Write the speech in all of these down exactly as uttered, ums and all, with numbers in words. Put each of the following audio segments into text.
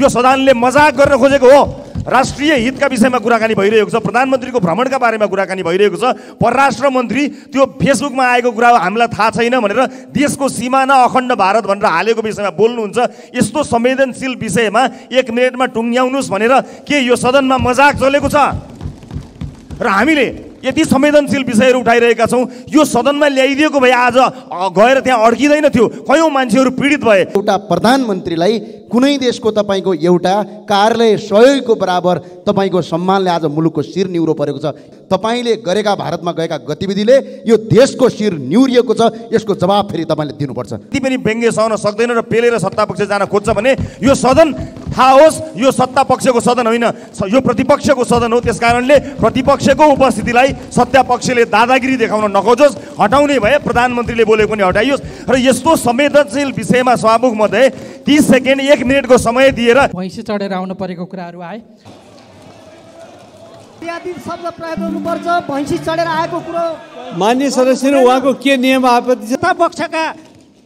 यो सदनले मजाक गर्न खोजेको हो। राष्ट्रिय हितका विषयमा कुराकानी भइरहेको छ, प्रधानमन्त्रीको भ्रमणका बारेमा कुराकानी भइरहेको छ, परराष्ट्र मन्त्री त्यो फेसबुकमा आएको कुरा हामीलाई थाहा छैन भनेर देशको सिमाना अखण्ड भारत भनेर हालेको विषयमा बोल्नुहुन्छ। यस्तो संवेदनशील विषयमा एक मिनेटमा टुङ्ग्याउनुस् भनेर के यो सदनमा मजाक चलेको छ? र हामीले यति संवेदनशील विषयहरू उठाइरहेका छौँ, यो सदनमा ल्याइदिएको भए आज गएर त्यहाँ अड्किँदैन थियो, कयौँ मान्छेहरू पीडित भए। एउटा प्रधानमन्त्रीलाई कुनै देशको तपाईँको एउटा कार्यालय सहयोगको बराबर तपाईँको सम्मानले आज मुलुकको शिर निहुरो परेको छ। तपाईँले गरेका भारतमा गएका गतिविधिले यो देशको शिर निहुरिएको छ, यसको जवाब फेरि तपाईँले दिनुपर्छ। यति पनि व्यङ्ग्य सहन सक्दैन र पेलेर सत्तापक्ष जान खोज्छ भने यो सदन थाहा होस्, यो सत्तापक्षको सदन होइन, यो प्रतिपक्षको सदन हो। त्यसकारणले प्रतिपक्षको उपस्थितिलाई सत्तापक्षले दादागिरी देखाउन नखोजोस्, हटाउने भए प्रधानमन्त्रीले बोलेको पनि हटाइयोस्। र यस्तो संवेदनशील विषयमा सभामुख मध्ये तीस सेकेन्ड एक मिनेटको समय दिएर भैँसी चढेर आउनु परेको कुराहरू आए। शब्द प्रयोग गर्नुपर्छ, भैँसी चढेर आएको कुरो। मान्य सदस्यले उहाँको के नियम आपत्ति? सत्तापक्षका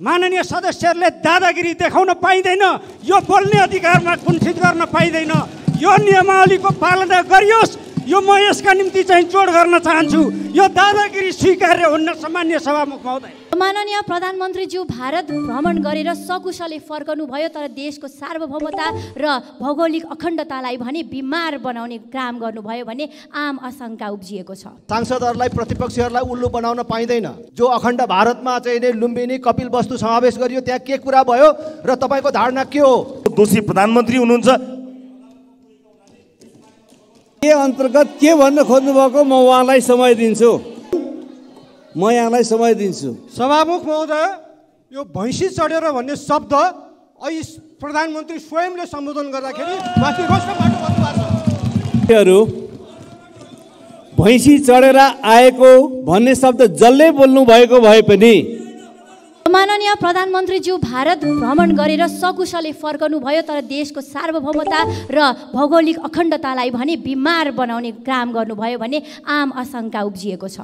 माननीय सदस्यहरूले दादागिरी देखाउन पाइँदैन, यो बोल्ने अधिकारमा कुण्ठित गर्न पाइँदैन, यो नियमावलीको पालना गरियोस्, यो म यसका निम्ति चाहिँ जोड गर्न चाहन्छु। यो दादागिरी स्वीकार्य हुन्न। सामान्य सभामुख महोदय, माननीय प्रधानमन्त्रीज्यू भारत भ्रमण गरेर सकुशले फर्कनु भयो, तर देशको सार्वभौमता र भौगोलिक अखण्डतालाई भने बिमार बनाउने काम गर्नुभयो भने आम आशंका उब्जिएको छ। सांसदहरूलाई प्रतिपक्षीहरूलाई उल्लु बनाउन पाइँदैन। जो अखण्ड भारतमा चाहिँ लुम्बिनी कपिलवस्तु समावेश गरियो त्यहाँ के कुरा भयो र तपाईँको धारणा के हो? दोषी प्रधानमन्त्री हुनुहुन्छ। के अन्तर्गत के भन्न खोज्नु भएको? म उहाँलाई समय दिन्छु, म यहाँलाई समय दिन्छु। सभामुख महोदय, यो भैँसी चढेर भन्ने शब्द अहिले प्रधानमन्त्री स्वयंले सम्बोधन गर्दाखेरि माथि रोस्टबाट भन्नुभएको छ। भैँसी चढेर आएको भन्ने शब्द जसले बोल्नु भएको भए पनि माननीय प्रधानमन्त्रीज्यू भारत भ्रमण गरेर सकुशले फर्कनु भयो, तर देशको सार्वभौमता र भौगोलिक अखण्डतालाई भने बिमार बनाउने काम गर्नुभयो भने आम आशंका उब्जिएको छ।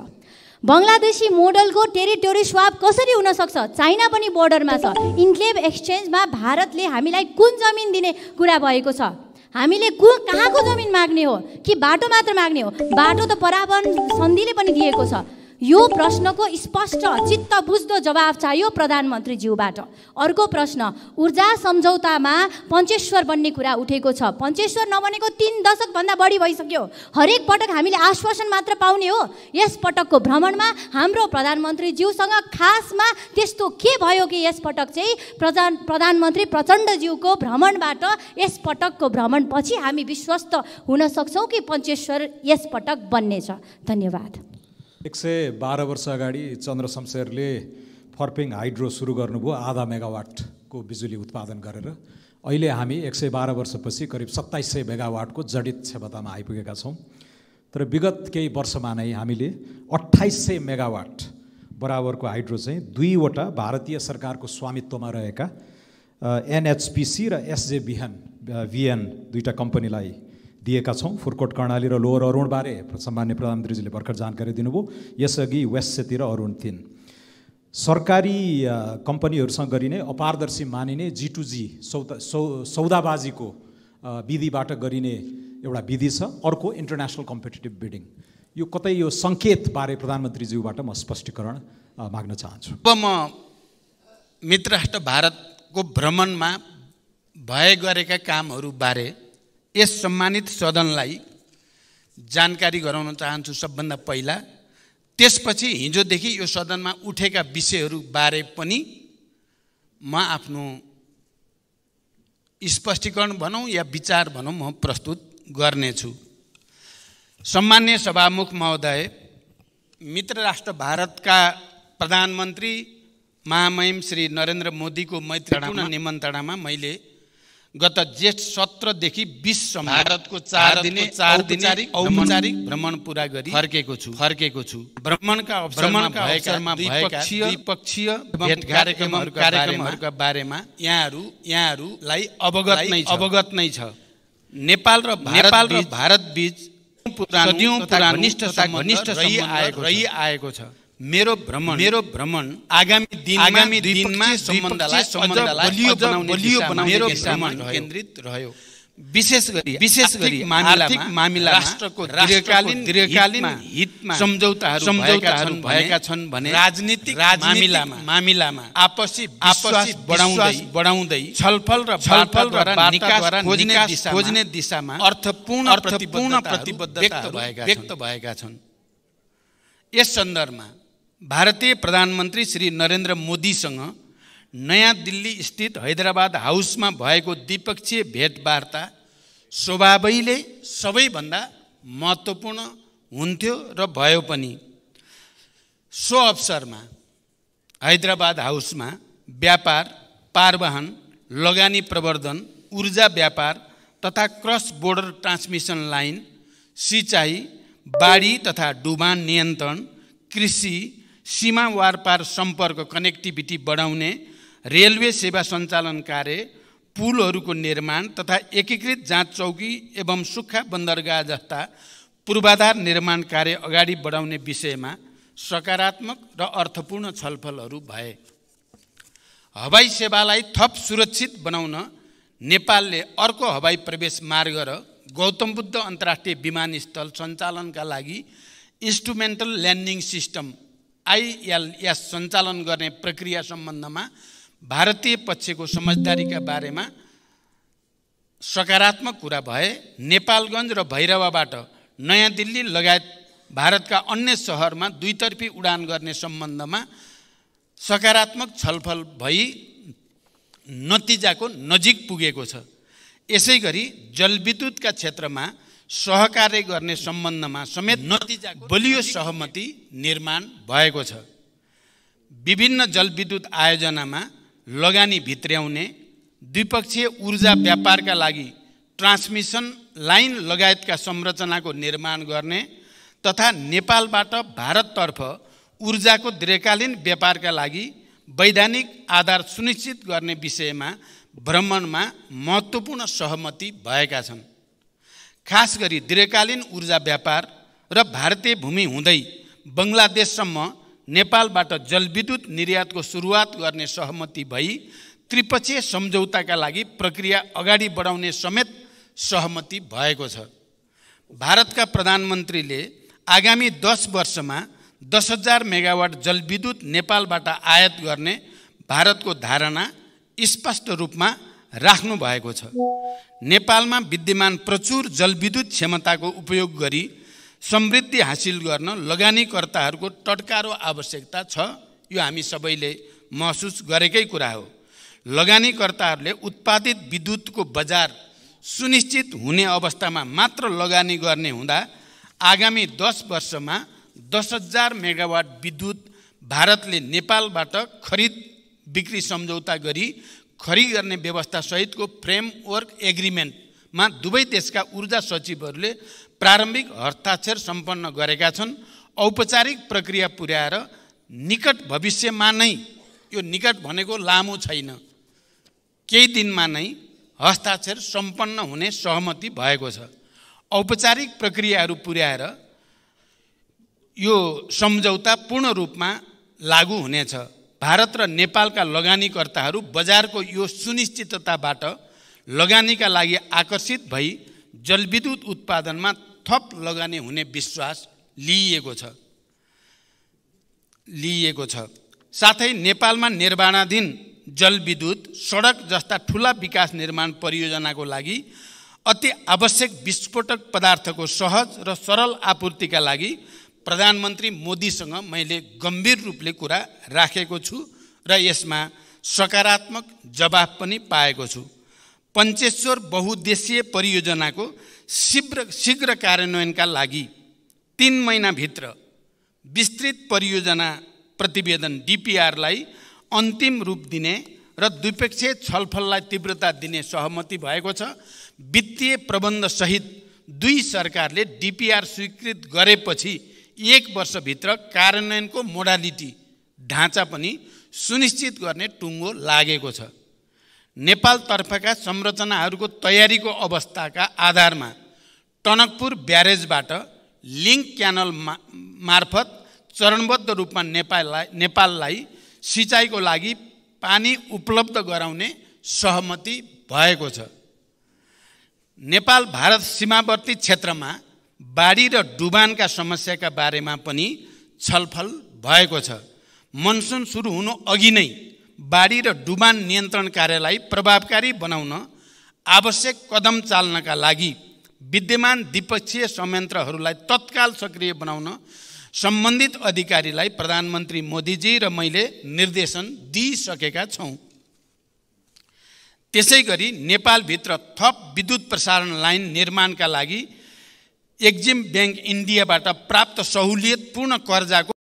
बङ्गलादेशी मोडलको टेरिटोरी स्वाप कसरी हुन सक्छ? चाइना पनि बोर्डरमा छ। इन्क्लेभ एक्सचेन्जमा भारतले हामीलाई कुन जमिन दिने कुरा भएको छ? हामीले कु कहाँको जमिन माग्ने हो कि बाटो मात्र माग्ने हो? बाटो त परावन सन्धिले पनि दिएको छ। यो प्रश्नको स्पष्ट चित्त बुझ्दो जवाब चाहियो प्रधानमन्त्रीज्यूबाट। अर्को प्रश्न, ऊर्जा सम्झौतामा पञ्चेश्वर बन्ने कुरा उठेको छ। पञ्चेश्वर नबनेको तीन दशकभन्दा बढी भइसक्यो। हरेक पटक हामीले आश्वासन मात्र पाउने हो। यस पटकको भ्रमणमा हाम्रो प्रधानमन्त्रीज्यूसँग खासमा त्यस्तो के भयो कि यस पटक चाहिँ प्रधान प्रधानमन्त्री प्रचण्डज्यूको भ्रमणबाट यस पटकको भ्रमणपछि हामी विश्वस्त हुन सक्छौँ कि पञ्चेश्वर यस पटक बन्नेछ। धन्यवाद। एक सय बाह्र वर्ष अगाडि चन्द्र शमशेरले फरपिङ हाइड्रो सुरु गर्नुभयो, आधा मेगावाटको बिजुली उत्पादन गरेर। अहिले हामी एक सय बाह्र वर्षपछि करिब सत्ताइस सय मेगावाटको जडित क्षमतामा आइपुगेका छौँ। तर विगत केही वर्षमा नै हामीले अट्ठाइस सय मेगावाट बराबरको हाइड्रो चाहिँ दुईवटा भारतीय सरकारको स्वामित्वमा रहेका एनएचपीसी र एसजेभीएन भिएन दुईवटा कम्पनीलाई दिएका छौँ। फुकोट कर्णाली र लोवर अरुणबारे सामान्य प्रधानमन्त्रीजीले भर्खर जानकारी दिनुभयो। यसअघि वेस्टतिर अरुण थिइन्। सरकारी कम्पनीहरूसँग गरिने अपारदर्शी मानिने जी टू जी सौदा सौ सौदाबाजीको विधिबाट गरिने एउटा विधि छ। अर्को इन्टरनेसनल कम्पिटेटिभ बिडिङ। यो कतै यो सङ्केतबारे प्रधानमन्त्रीज्यूबाट म स्पष्टीकरण माग्न चाहन्छु। अब म मित्र राष्ट्र भारतको भ्रमणमा भए गरेका कामहरूबारे यस सम्मानित सदनलाई जानकारी गराउन चाहन्छु। सबभन्दा पहिला त्यसपछि हिजोदेखि यो सदनमा उठेका विषयहरूबारे पनि म आफ्नो स्पष्टीकरण भनौँ या विचार भनौँ म प्रस्तुत गर्नेछु। सम्मान्य सभामुख महोदय, मित्र राष्ट्र भारतका प्रधानमन्त्री महामहिम श्री नरेन्द्र मोदीको मैत्रीपूर्ण निमन्त्रणामा मैले गत जेठ सत्रदेखि बीससम्म भारतको चार दिने चार औपचारिक औपचारिक भ्रमण पूरा गरी फर्केको छु फर्केको छु भ्रमणका भ्रमणका अवसरमा भएका द्विपक्षीय भेट कार्यक्रमहरूका बारेमा यहाँहरू यहाँहरूलाई अवगत नै अवगत नै छ। नेपाल र नेपाल र भारत बीच पुरानो घनिष्ठ सम्बन्ध रहिआएको छ। मेरो भ्रमण मेरो भ्रमण आगामी दिन आगामी दिनमा सम्बन्धलाई सम्बन्धलाई अझ बलियो बनाउने दिशामा केन्द्रित रह्यो। विशेष गरी विशेष गरी आर्थिक मामिला राष्ट्रको दीर्घकालीन दीर्घकालीन हितमा सम्झौताहरू सम्झौताहरू भएका छन् भने राजनीतिक मामिलामा मामिलामा आपसी आपसी बढाउँदै बढाउँदै छलफल र छलफल र निकास खोज्ने खोज्ने दिशामा अर्थपूर्ण अर्थपूर्ण प्रतिबद्धता व्यक्त भएका छन्। यस सन्दर्भमा भारतीय प्रधानमन्त्री श्री नरेन्द्र मोदीसँग नयाँ दिल्ली स्थित हैदराबाद हाउसमा भएको द्विपक्षीय भेटवार्ता स्वभावैले सबैभन्दा महत्त्वपूर्ण हुन्थ्यो र भयो पनि। सो अवसरमा हैदराबाद हाउसमा व्यापार, पारवाहन, लगानी प्रवर्धन, ऊर्जा व्यापार तथा क्रस बोर्डर ट्रान्समिसन लाइन, सिँचाइ, बाढी तथा डुबान नियन्त्रण, कृषि, सीमा वारपार सम्पर्क कनेक्टिभिटी बढाउने, रेलवे सेवा सञ्चालन कार्य, पुलहरूको निर्माण तथा एकीकृत जाँच चौकी एवं सुक्खा बन्दरगाह जस्ता पूर्वाधार निर्माण कार्य अगाडि बढाउने विषयमा सकारात्मक र अर्थपूर्ण छलफलहरू भए। हवाई सेवालाई थप सुरक्षित बनाउन नेपालले अर्को हवाई प्रवेश मार्ग र गौतम बुद्ध अन्तर्राष्ट्रिय विमानस्थल सञ्चालनका लागि इन्स्ट्रुमेन्टल ल्यान्डिङ सिस्टम आईएलएस सञ्चालन गर्ने प्रक्रिया सम्बन्धमा भारतीय पक्षको समझदारीका बारेमा सकारात्मक कुरा भए। नेपालगंज र भैरहवाबाट नयाँ दिल्ली लगायत भारतका अन्य शहरमा दुईतर्फी उडान गर्ने सम्बन्धमा सकारात्मक छलफल भई नतिजाको नजिक पुगेको छ। यसै गरी जलविद्युतका क्षेत्रमा सहकार्य गर्ने सम्बन्धमा समेत नतिजा बलियो सहमति निर्माण भएको छ। विभिन्न जलविद्युत आयोजनामा लगानी भित्र्याउने, द्विपक्षीय ऊर्जा व्यापारका लागि ट्रान्समिसन लाइन लगायतका संरचनाको निर्माण गर्ने तथा नेपालबाट भारततर्फ ऊर्जाको दीर्घकालीन व्यापारका लागि वैधानिक आधार सुनिश्चित गर्ने विषयमा भ्रमणमा महत्त्वपूर्ण सहमति भएका छन्। खास गरी दीर्घकालीन ऊर्जा व्यापार र भारतीय भूमि हुँदै बङ्गलादेशसम्म नेपालबाट जलविद्युत निर्यातको सुरुवात गर्ने सहमति भई त्रिपक्षीय सम्झौताका लागि प्रक्रिया अगाडि बढाउने समेत सहमति भएको छ। भारतका प्रधानमन्त्रीले आगामी दस वर्षमा दस हजार मेगावाट जलविद्युत नेपालबाट आयात गर्ने भारतको धारणा स्पष्ट रूपमा राख्नु भएको छ। नेपालमा विद्यमान प्रचुर जलविद्युत क्षमताको उपयोग गरी समृद्धि हासिल गर्न लगानीकर्ताहरूको टडकारो आवश्यकता छ। यो हामी सबैले महसुस गरेकै कुरा हो। लगानीकर्ताहरूले उत्पादित विद्युतको बजार सुनिश्चित हुने अवस्थामा मात्र लगानी गर्ने हुँदा आगामी दस वर्षमा दस हजार मेगावाट विद्युत भारतले नेपालबाट खरिद बिक्री सम्झौता गरी खरिद गर्ने व्यवस्था सहितको फ्रेमवर्क एग्रिमेन्टमा दुवै देशका ऊर्जा सचिवहरूले प्रारम्भिक हस्ताक्षर सम्पन्न गरेका छन्। औपचारिक प्रक्रिया पुर्याएर निकट भविष्यमा नै, यो निकट भनेको लामो छैन, केही दिनमा नै हस्ताक्षर सम्पन्न हुने सहमति भएको छ। औपचारिक प्रक्रियाहरू पुर्याएर यो सम्झौता पूर्ण रूपमा लागू हुनेछ। भारत र नेपालका लगानीकर्ताहरू बजारको यो सुनिश्चितताबाट लगानीका लागि आकर्षित भई जलविद्युत उत्पादनमा थप लगानी हुने विश्वास लिइएको छ लिइएको छ साथै नेपालमा निर्माणाधीन जलविद्युत, सडक जस्ता ठूला विकास निर्माण परियोजनाको लागि अति आवश्यक विस्फोटक पदार्थको सहज र सरल आपूर्तिका लागि प्रधानमन्त्री मोदीसँग मैले गम्भीर रूपले कुरा राखेको छु र यसमा सकारात्मक जवाफ पनि पाएको छु। पञ्चेश्वर बहुद्देशीय परियोजनाको शीघ्र शीघ्र कार्यान्वयनका लागि तीन महिनाभित्र विस्तृत परियोजना प्रतिवेदन डिपिआरलाई अन्तिम रूप दिने र द्विपक्षीय छलफललाई तीव्रता दिने सहमति भएको छ। वित्तीय प्रबन्धसहित दुई सरकारले डिपिआर स्वीकृत गरेपछि एक वर्षभित्र कार्यान्वयनको मोडालिटी ढाँचा पनि सुनिश्चित गर्ने टुङ्गो लागेको छ। नेपालतर्फका संरचनाहरूको तयारीको अवस्थाका आधारमा टनकपुर ब्यारेजबाट लिङ्क क्यानल मार्फत चरणबद्ध रूपमा नेपाललाई नेपाललाई सिँचाइको लागि पानी उपलब्ध गराउने सहमति भएको छ। नेपाल भारत सीमावर्ती क्षेत्रमा बाढी र डुबानका समस्याका बारेमा पनि छलफल भएको छ। मनसुन सुरु हुनु अघि नै बाढी र डुबान नियन्त्रण कार्यलाई प्रभावकारी बनाउन आवश्यक कदम चाल्नका लागि विद्यमान द्विपक्षीय संयन्त्रहरूलाई तत्काल सक्रिय बनाउन सम्बन्धित अधिकारीलाई प्रधानमन्त्री मोदीजी र मैले निर्देशन दिइसकेका छौं। त्यसैगरी नेपालभित्र थप विद्युत प्रसारण लाइन निर्माणका लागि एक्जिम बैंक इन्डियाबाट प्राप्त सहुलियतपूर्ण कर्जाको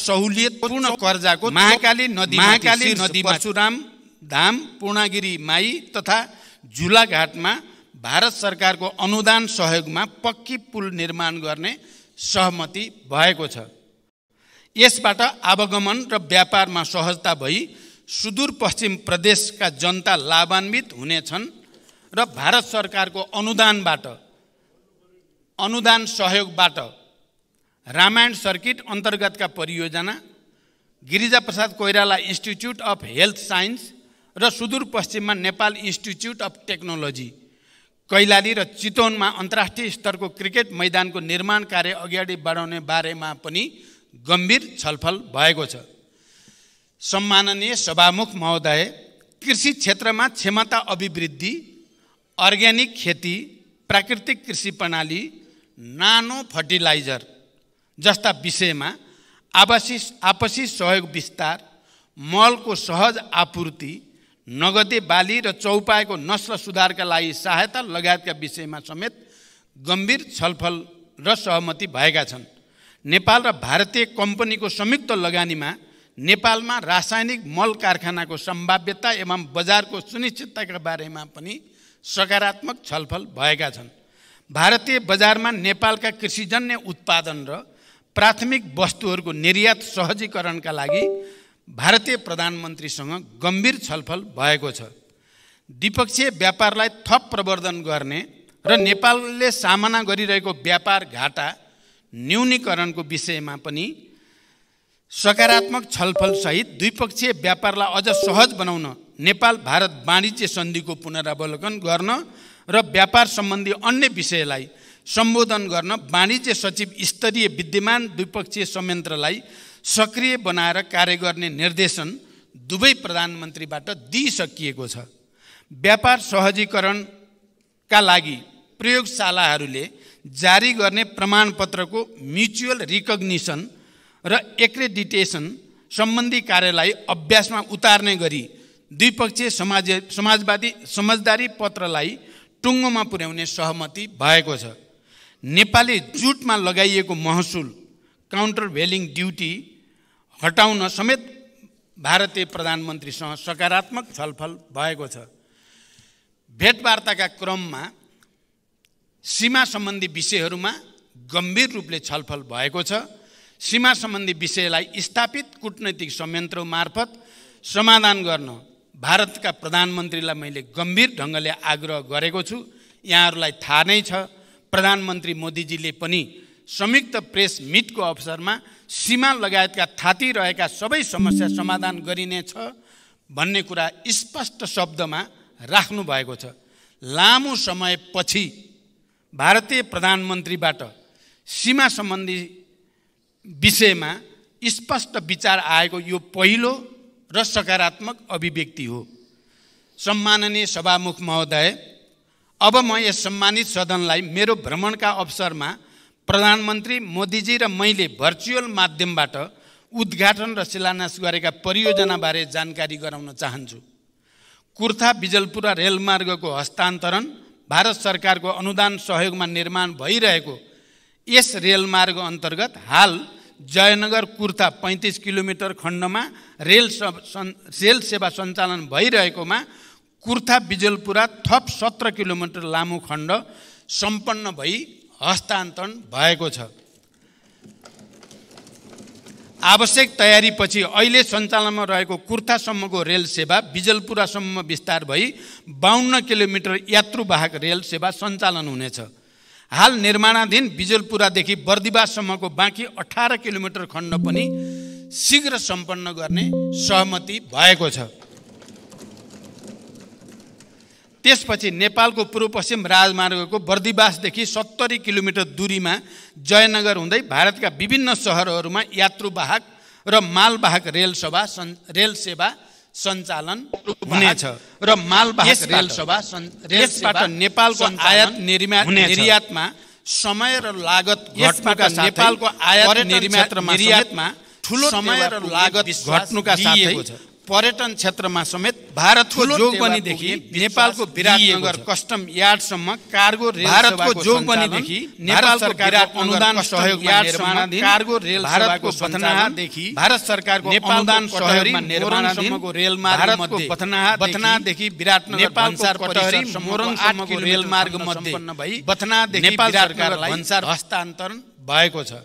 सहुलियतपूर्ण कर्जाको महाकाली नदी महाकाली नदी परशुराम धाम पूर्णागिरी माई तथा झुलाघाटमा भारत सरकारको अनुदान सहयोगमा पक्की पुल निर्माण गर्ने सहमति भएको छ। यसबाट आवागमन र व्यापारमा सहजता भई सुदूर पश्चिम प्रदेशका जनता लाभान्वित हुनेछन् र भारत सरकारको अनुदानबाट अनुदान सहयोगबाट रामायण सर्किट अन्तर्गतका परियोजना Girija Prasad Koirala institute of health science र सुदूर पश्चिममा Nepal institute of technology Kailali र चितवनमा अन्तर्राष्ट्रिय स्तरको क्रिकेट मैदानको निर्माण कार्य अगाडि बढाउने बारेमा पनि गम्भीर छलफल भएको छ। सम्माननीय सभामुख महोदय, कृषि क्षेत्रमा क्षमता अभिवृद्धि, अर्ग्यानिक खेती, प्राकृतिक कृषि प्रणाली, नानो फर्टिलाइजर जस्ता विषयमा आवासीय आपसी सहयोग विस्तार, मलको सहज आपूर्ति, नगदे बाली र चौपाएको नस्ल सुधारका लागि सहायता लगायतका विषयमा समेत गम्भीर छलफल र सहमति भएका छन्। नेपाल र भारतीय कम्पनीको संयुक्त लगानीमा नेपालमा रासायनिक मल कारखानाको सम्भाव्यता एवं बजारको सुनिश्चितताका बारेमा पनि सकारात्मक छलफल भएका छन्। भारतीय बजारमा नेपालका कृषिजन्य उत्पादन र प्राथमिक वस्तुहरूको निर्यात सहजीकरणका लागि भारतीय प्रधानमन्त्रीसँग गम्भीर छलफल भएको छ। द्विपक्षीय व्यापारलाई थप प्रवर्धन गर्ने र नेपालले सामना गरिरहेको व्यापार घाटा न्यूनीकरणको विषयमा पनि सकारात्मक छलफलसहित द्विपक्षीय व्यापारलाई अझ सहज बनाउन नेपाल भारत वाणिज्य सन्धिको पुनरावलोकन गर्न र व्यापार सम्बन्धी अन्य विषयलाई सम्बोधन गर्न वाणिज्य सचिव स्तरीय विद्यमान द्विपक्षीय संयन्त्रलाई सक्रिय बनाएर कार्य गर्ने निर्देशन दुवै प्रधानमन्त्रीबाट दिइसकिएको छ। व्यापार सहजीकरणका लागि प्रयोगशालाहरूले जारी गर्ने प्रमाणपत्रको म्युचुअल रिकग्निसन र एक्रेडिटेसन सम्बन्धी कार्यलाई अभ्यासमा उतार्ने गरी द्विपक्षीय समाज समाजवादी समझदारी पत्रलाई टुङ्गोमा पुर्याउने सहमति भएको छ। नेपाली जुटमा लगाइएको महसुल काउन्टर भेलिङ ड्युटी हटाउन समेत भारतीय प्रधानमन्त्रीसँग सकारात्मक छलफल भएको छ। भेटवार्ताका क्रममा सीमा सम्बन्धी विषयहरूमा गम्भीर रूपले छलफल भएको छ। सीमा सम्बन्धी विषयलाई स्थापित कूटनैतिक संयन्त्र मार्फत समाधान गर्न भारतका प्रधानमन्त्रीलाई मैले गम्भीर ढङ्गले आग्रह गरेको छु। यहाँहरूलाई थाहा नै छ, प्रधानमन्त्री मोदीजीले पनि संयुक्त प्रेस मिटको अवसरमा सीमा लगायतका थातिरहेका सबै समस्या समाधान गरिनेछ भन्ने कुरा स्पष्ट शब्दमा राख्नु भएको छ। लामो समयपछि भारतीय प्रधानमन्त्रीबाट सीमा सम्बन्धी विषयमा स्पष्ट विचार आएको यो पहिलो र सकारात्मक अभिव्यक्ति हो। सम्माननीय सभामुख महोदय, अब म यस सम्मानित सदनलाई मेरो भ्रमणका अवसरमा प्रधानमन्त्री मोदीजी र मैले भर्चुअल माध्यमबाट उद्घाटन र शिलान्यास गरेका परियोजनाबारे जानकारी गराउन चाहन्छु। कुर्था बिजलपुरा रेलमार्गको हस्तान्तरण भारत सरकारको अनुदान सहयोगमा निर्माण भइरहेको इस रेलमार्ग अंतर्गत हाल जयनगर कुर्था पैंतीस किलोमीटर खंड में रेल रेल सेवा संचालन भइरहेकोमा कुर्था बिजलपुरा थप सत्रह किलोमीटर लामो खंड संपन्न भई हस्तान्तरण भएको छ। आवश्यक तयारी पछि अहिले सञ्चालनमा रहेको कुर्थासम्मको रेल सेवा बिजलपुरासम्म विस्तार भई बावन्न किलोमिटर यात्रुवाहक रेल सेवा सञ्चालन हुनेछ। हाल निर्माणाधीन बिजलपुरादेखि बर्दिवाससम्मको बाँकी अठारह किलोमिटर खण्ड पनि शीघ्र सम्पन्न गर्ने सहमति भएको छ। त्यसपछि नेपालको पूर्व पश्चिम राजमार्गको बर्दिवासदेखि सत्तरी किलोमिटर दूरीमा जयनगर हुँदै भारतका विभिन्न सहरहरूमा यात्रुवाहक र मालवाहक रेल सेवा रेल सेवा सञ्चालन हुनेछ र मालवाहक रेल सेवा रेलबाट नेपालको आयात निर्यातमा समय र लागत घट्नुका साथै नेपालको आयात निर्यातमा ठूलो समय र लागत घट्नुका साथै पर्यटन क्षेत्रमा समेत भारतको जोगबनीदेखि नेपालको विराटनगर कस्टम यार्डसम्म कार्गो रेल भारतको जोगबनीदेखि नेपालको विराट अनुदान सहयोग निर्माणाधीन कार्गो रेल भारतको बथनाहादेखि भारत सरकारको अनुदान सहयोगमा निर्माणसम्मको रेलमार्ग मध्ये बथनाहादेखि विराटनगर भन्सार परिसर मोरङसम्मको रेलमार्ग मध्ये सम्पन्न भई बथनाहादेखि नेपाल सरकारलाई भन्सार हस्तान्तरण भएको छ।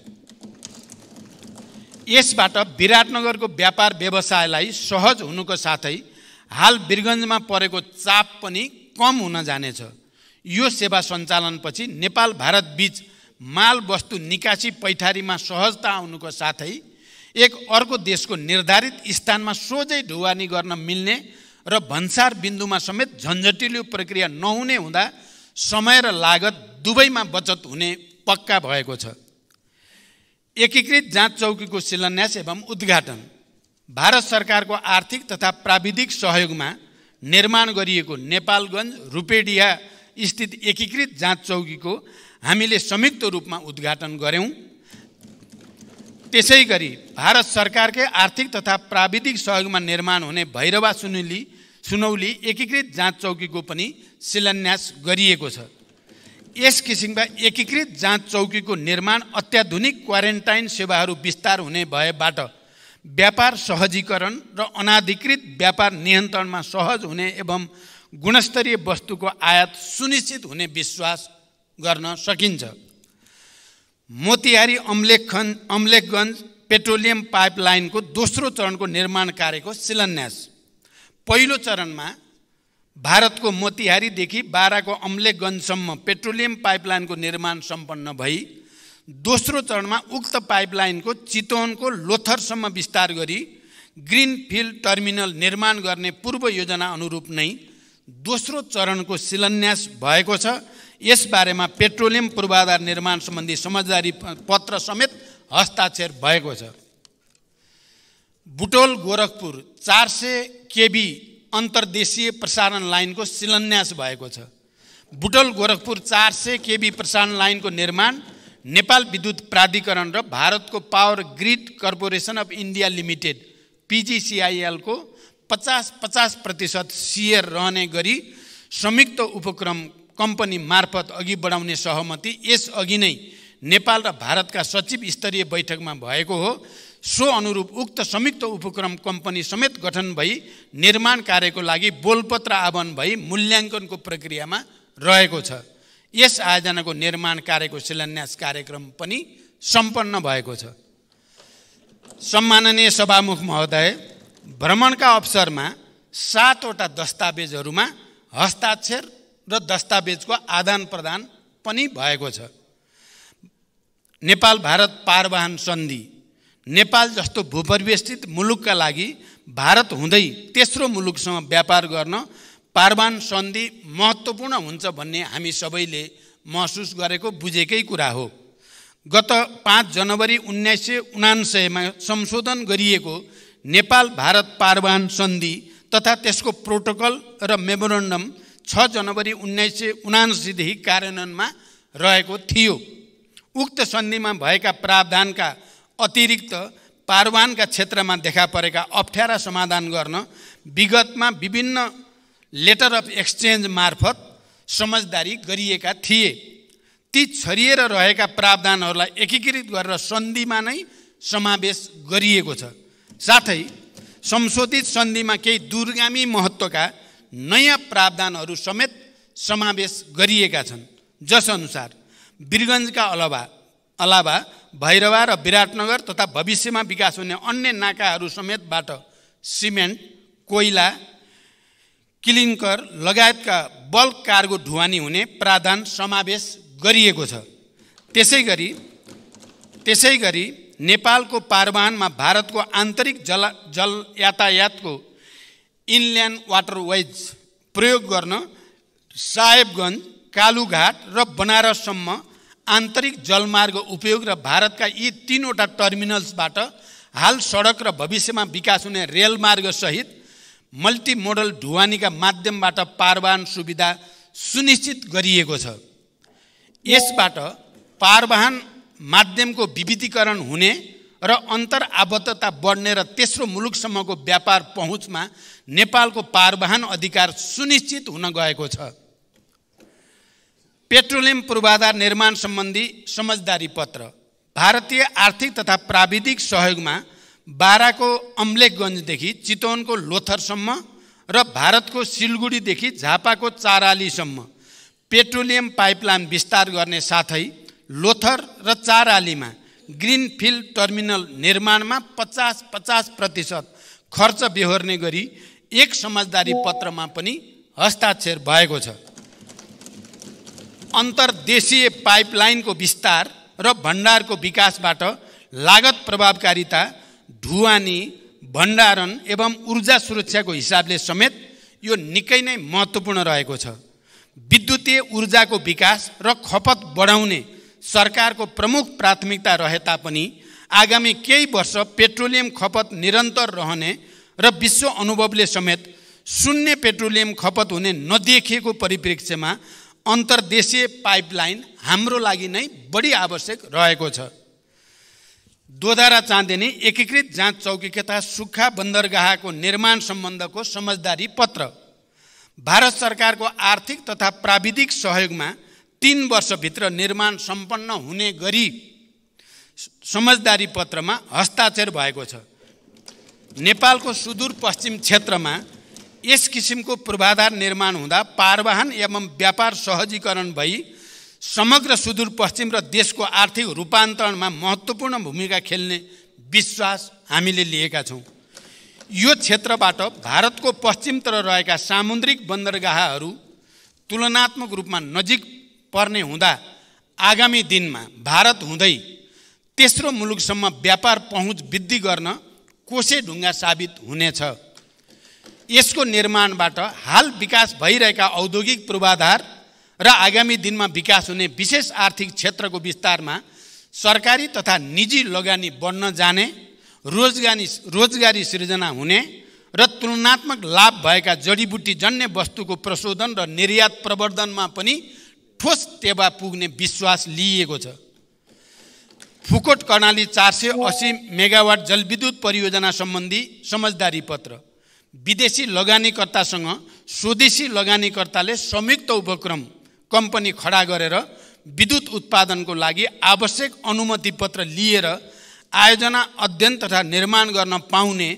यसबाट विराटनगरको व्यापार व्यवसायलाई सहज हुनुको साथै हाल वीरगञ्जमा परेको चाप पनि कम हुन जानेछ। यो सेवा सञ्चालनपछि नेपाल भारत बीच माल वस्तु निकासी पैठारीमा सहजता आउनुको साथै एक अर्को देशको निर्धारित स्थानमा सोझै ढुवानी गर्न मिल्ने र भन्सार बिन्दुमा समेत झन्झटिलो प्रक्रिया नहुने हुँदा समय र लागत दुवैमा बचत हुने पक्का भएको छ। एकीकृत जाँच चौकी को शिलान्यास एवं उद्घाटन भारत सरकार को आर्थिक तथा प्राविधिक सहयोग में निर्माण गरिएको नेपालगंज रुपेडिया स्थित एकीकृत जाँच चौकी को हामीले संयुक्त रूप में उद्घाटन गर्यौं। त्यसैगरी भारत सरकार के आर्थिक तथा प्राविधिक सहयोग में निर्माण होने भैरहवा सुनौली सुनौली एकीकृत जाँच चौकी को पनि शिलान्यास गरिएको छ। यस किसिमका एकीकृत जाँच चौकी को निर्माण अत्याधुनिक क्वारेन्टाइन सेवाहरू विस्तार हुने भएबाट व्यापार सहजीकरण र अनाधिकृत व्यापार नियन्त्रणमा सहज हुने एवं गुणस्तरीय वस्तु को आयात सुनिश्चित हुने विश्वास गर्न सकिन्छ। मोतीहारी अमलेखगंज अमलेखगंज पेट्रोलियम पाइपलाइन को दोस्रो चरण को निर्माण कार्य को शिलान्यास पहिलो चरण में भारत को मोतीहारी देखि बारा को अमलेखगंजसम्म पेट्रोलियम पाइपलाइन को निर्माण संपन्न भई दोस्रो चरण में उक्त पाइपलाइन को चितवन को लोथरसम्म विस्तार गरी ग्रीनफिल्ड टर्मिनल निर्माण गर्ने पूर्व योजना अनुरूप नै दोस्रो चरण को शिलान्यास भएको छ। यस बारेमा पेट्रोलियम पूर्वाधार निर्माण संबंधी समझदारी पत्र समेत हस्ताक्षर भएको छ। बुटवल गोरखपुर चार सौ केबी अन्तर्देशीय प्रसारण लाइन को शिलान्यास भएको छ। बुटवल गोरखपुर चार सौ केबी प्रसारण लाइन को निर्माण नेपाल विद्युत प्राधिकरण र भारत को power grid corporation of India limited PGCIL को पचास पचास प्रतिशत सीयर रहने गरी संयुक्त उपक्रम कंपनी मार्फत अगि बढ़ाने सहमति इस अगि नै नेपाल र भारत का सचिव स्तरीय बैठक में भएको हो। सो अनुरूप उक्त संयुक्त उपक्रम कंपनी समेत गठन भई निर्माण कार्य को लागि बोलपत्र आह्वान भई मूल्यांकन को प्रक्रिया में रहेको छ। यस आयोजना को निर्माण कार्य को शिलान्यास कार्यक्रम पनि संपन्न भएको छ। सम्माननीय सभामुख महोदय, भ्रमण का अवसर में सातवटा दस्तावेजहरुमा हस्ताक्षर र दस्तावेज को आदान प्रदान पनि भएको छ। नेपाल भारत पारवाहन सन्धि नेपाल जस्तो भूपरिवेष्टित मुलुकका लागि भारत हुँदै तेस्रो मुलुकसँग व्यापार गर्न पारवान सन्धि महत्त्वपूर्ण हुन्छ भन्ने हामी सबैले महसुस गरेको बुझेकै कुरा हो। गत पाँच जनवरी उन्नाइस सय उनान्सयमा संशोधन गरिएको नेपाल भारत पारवान सन्धि तथा त्यसको प्रोटोकल र मेमोरेन्डम छ जनवरी उन्नाइस सय उनासीदेखि कार्यान्वयनमा रहेको थियो। उक्त सन्धिमा भएका प्रावधानका अतिरिक्त पारवान का क्षेत्र में देखा परेका अप्ठ्यारा समाधान गर्न विगत में विभिन्न लेटर अफ एक्सचेंज मार्फत समझदारी गरिएका थिए। ती छरिएर रहेका प्रावधानहरूलाई एकीकृत गरेर सन्धिमा नै समावेश गरिएको छ। साथै संशोधित सन्धिमा केही दूरगामी महत्त्वका नयाँ प्रावधानहरू समेत समावेश गरिएका छन्। जसअनुसार वीरगञ्जका अलावा अलावा भैरहवा र विराटनगर तथा भविष्यमा विकास हुने अन्य नाकाहरू समेतबाट सिमेन्ट, कोइला, क्लिंकर लगायतका बल्क कार्गो ढुवानी हुने प्रावधान समावेश गरिएको छ। त्यसैगरी त्यसैगरी नेपालको पारवानमा भारतको आन्तरिक जल जल यातायातको इनल्यान्ड वाटरवेज प्रयोग गर्न साहेबगञ्ज, कालुघाट र बनारससम्म आन्तरिक जलमार्ग उपयोग र भारतका यी तीनवटा टर्मिनल्सबाट हाल सडक र भविष्यमा विकास हुने रेलमार्ग सहित मल्टिमोडल ढुवानीका माध्यमबाट पारवाहन सुविधा सुनिश्चित गरिएको छ। यसबाट पारवाहन माध्यमको विविधीकरण हुने र अन्तरआबद्धता बढ्ने र तेस्रो मुलुकसम्मको व्यापार पहुँचमा नेपालको पारवाहन अधिकार सुनिश्चित हुन गएको छ। पेट्रोलियम पूर्वाधार निर्माण सम्बन्धी समझदारी पत्र। भारतीय आर्थिक तथा प्राविधिक सहयोगमा बाराको अमलेखगंजदेखि चितवनको लोथरसम्म र भारतको सिलगुडीदेखि झापाको चारआलीसम्म पेट्रोलियम पाइपलाइन विस्तार गर्ने साथै लोथर र चारआलीमा ग्रीनफिल्ड टर्मिनल निर्माणमा पचास पचास प्रतिशत खर्च बेहोर्ने गरी एक समझदारी पत्रमा पनि हस्ताक्षर भएको छ। अन्तर्देशीय पाइपलाइनको विस्तार र भण्डारको विकासबाट लागत प्रभावकारिता, ढुवानी, भण्डारण एवं ऊर्जा सुरक्षाको हिसाबले समेत यो निकै नै महत्त्वपूर्ण रहेको छ। विद्युतीय ऊर्जाको विकास र खपत बढाउने सरकारको प्रमुख प्राथमिकता रहे तापनि आगामी केही वर्ष पेट्रोलियम खपत निरन्तर रहने र विश्व अनुभवले समेत शून्य पेट्रोलियम खपत हुने नदेखिएको परिप्रेक्ष्यमा अन्तर्देशीय पाइपलाइन हाम्रो लागि नै बढी आवश्यक रहेको छ। दोधारा चाँदिनी एकीकृत जाँच चौकी तथा सुक्खा बन्दरगाहको निर्माण सम्बन्धको समझदारी पत्र। भारत सरकारको आर्थिक तथा प्राविधिक सहयोगमा तीन वर्षभित्र निर्माण सम्पन्न हुने गरी समझदारी पत्रमा हस्ताक्षर भएको छ। नेपालको सुदूरपश्चिम क्षेत्रमा यस किसिमको पूर्वाधार निर्माण हुँदा पारवाहन एवं व्यापार सहजीकरण भई समग्र सुदूरपश्चिम र देशको आर्थिक रूपान्तरणमा महत्त्वपूर्ण भूमिका खेल्ने विश्वास हामीले लिएका छौँ। यो क्षेत्रबाट भारतको पश्चिमतिर रहेका सामुद्रिक बन्दरगाहहरू तुलनात्मक रूपमा नजिक पर्ने हुँदा आगामी दिनमा भारत हुँदै तेस्रो मुलुकसम्म व्यापार पहुँच वृद्धि गर्न कोसे ढुङ्गा साबित हुनेछ। यसको निर्माणबाट हाल विकास भइरहेका औद्योगिक पूर्वाधार र आगामी दिनमा विकास हुने विशेष आर्थिक क्षेत्रको विस्तारमा सरकारी तथा निजी लगानी बढ्न जाने, रोजगारी रोजगारी सिर्जना हुने र तुलनात्मक लाभ भएका जडीबुटी जन्य वस्तुको प्रशोधन र निर्यात प्रवर्धनमा पनि ठोस टेवा पुग्ने विश्वास लिइएको छ। फुकोट कर्णाली चार सय अस्सी मेगावाट जलविद्युत परियोजना सम्बन्धी समझदारी पत्र। विदेशी लगानीकर्तासँग स्वदेशी लगानीकर्ताले संयुक्त उपक्रम कम्पनी खडा गरेर विद्युत उत्पादनको लागि आवश्यक अनुमति पत्र लिएर आयोजना, अध्ययन तथा निर्माण गर्न पाउने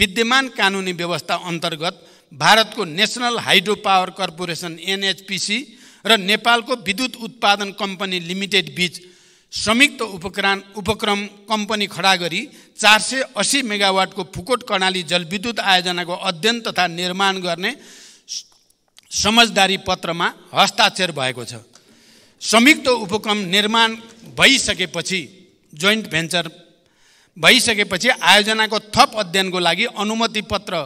विद्यमान कानुनी व्यवस्था अन्तर्गत भारतको national hydro power corporation NHPC र नेपालको विद्युत उत्पादन कम्पनी लिमिटेड बीच संयुक्त उपक्रम उपक्रम कम्पनी खडा गरी चार सय अस्सी मेगावाटको फुकोट कर्णाली जलविद्युत आयोजनाको अध्ययन तथा निर्माण गर्ने समझदारी पत्रमा हस्ताक्षर भएको छ। संयुक्त उपक्रम निर्माण भइसकेपछि जोइन्ट भेन्चर भइसकेपछि आयोजनाको थप अध्ययनको लागि अनुमति पत्र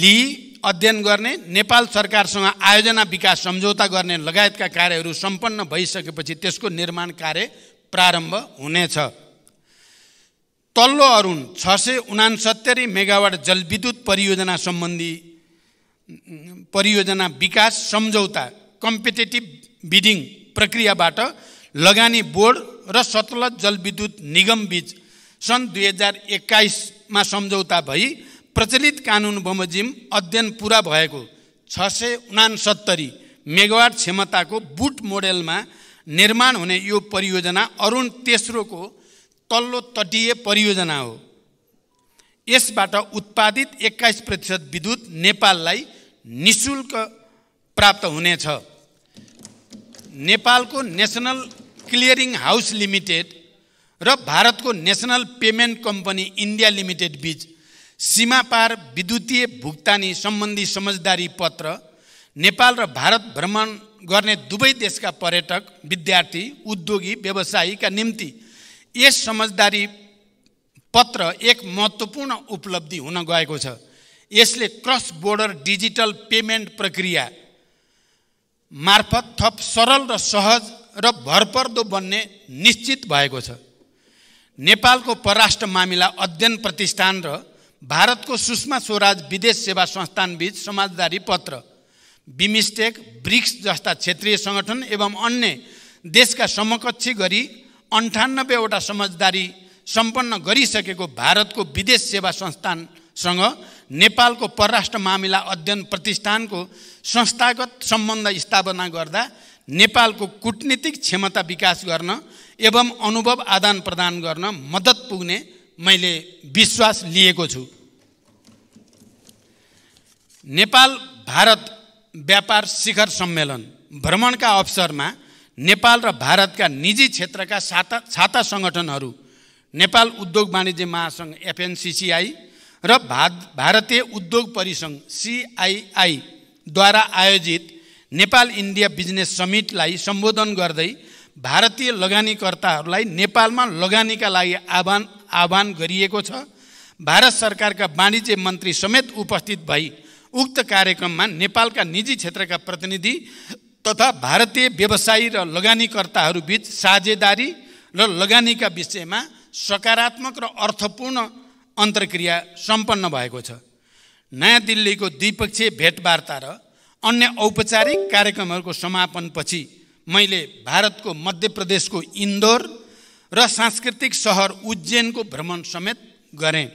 लिई अध्ययन गर्ने, नेपाल सरकारसँग आयोजना विकास सम्झौता गर्ने लगायतका कार्यहरू सम्पन्न भइसकेपछि त्यसको निर्माण कार्य प्रारम्भ हुनेछ। तल्लो अरुण छ सय उनासत्तरी मेगावाट जलविद्युत परियोजना सम्बन्धी परियोजना विकास सम्झौता कम्पिटेटिभ बिडिङ प्रक्रियाबाट लगानी बोर्ड र सतलज जलविद्युत निगम बीच सन् दुई हजार एक्काइसमा सम्झौता भई प्रचलित कानुन बमोजिम अध्ययन पूरा भएको छ सय उनासत्तरी मेगावाट क्षमताको बुट मोडेलमा निर्माण होने यो परियोजना अरुण तेस्रो को तल्लो तटीय परियोजना हो। यसबाट उत्पादित एक्काइस प्रतिशत विद्युत नेपाललाई निःशुल्क प्राप्त हुनेछ। नेपालको नेशनल क्लियरिङ हाउस लिमिटेड र भारतको national payment company India limited बीच सीमापार विद्युतीय भुक्तानी सम्बन्धी समझदारी पत्र नेपाल र भारत भ्रमण गर्ने दुवै देशका पर्यटक, विद्यार्थी, उद्योगी, व्यवसायीका निम्ति यस समझदारी पत्र एक महत्त्वपूर्ण उपलब्धि हुन गएको छ। यसले क्रस बोर्डर डिजिटल पेमेन्ट प्रक्रिया मार्फत थप सरल र सहज र भरपर्दो बन्ने निश्चित भएको छ। नेपालको परराष्ट्र मामिला अध्ययन प्रतिष्ठान र भारतको सुषमा स्वराज विदेश सेवा संस्थानबीच समझदारी पत्र बिमिस्टेक, ब्रिक्स जस्ता क्षेत्रीय संगठन एवं अन्य देशका समकक्षी गरी अन्ठानब्बेवटा समझदारी सम्पन्न गरिसकेको भारतको विदेश सेवा संस्थानसँग नेपालको परराष्ट्र मामिला अध्ययन प्रतिष्ठानको संस्थागत सम्बन्ध स्थापना गर्दा नेपालको कूटनीतिक क्षमता विकास गर्न एवं अनुभव आदान प्रदान गर्न मद्दत पुग्ने मैले विश्वास लिएको छु। नेपाल भारत व्यापार शिखर सम्मेलन भ्रमणका अवसरमा नेपाल र भारतका निजी क्षेत्रका छाता छाता संगठनहरू नेपाल उद्योग वाणिज्य महासंघ एफएनसीसीआई र भारतीय उद्योग परिसंघ सीआईआई द्वारा आयोजित नेपाल इन्डिया बिजनेस समिटलाई सम्बोधन गर्दै भारतीय लगानीकर्ताहरूलाई नेपालमा लगानीका लागि आह्वान आह्वान गरिएको छ। भारत सरकारका वाणिज्य मन्त्री समेत उपस्थित भई उक्त कार्यक्रममा नेपालका निजी क्षेत्रका प्रतिनिधि तथा भारतीय व्यवसायी र लगानीकर्ताहरू बीच साझेदारी र लगानीका विषयमा सकारात्मक र अर्थपूर्ण अन्तर्क्रिया सम्पन्न भएको छ। नयाँ दिल्लीको द्विपक्षीय भेटवार्ता र अन्य औपचारिक कार्यक्रमहरूको समापनपछि मैले भारतको मध्य प्रदेशको इन्दौर र सांस्कृतिक सहर उज्जैनको भ्रमण समेत गरेँ।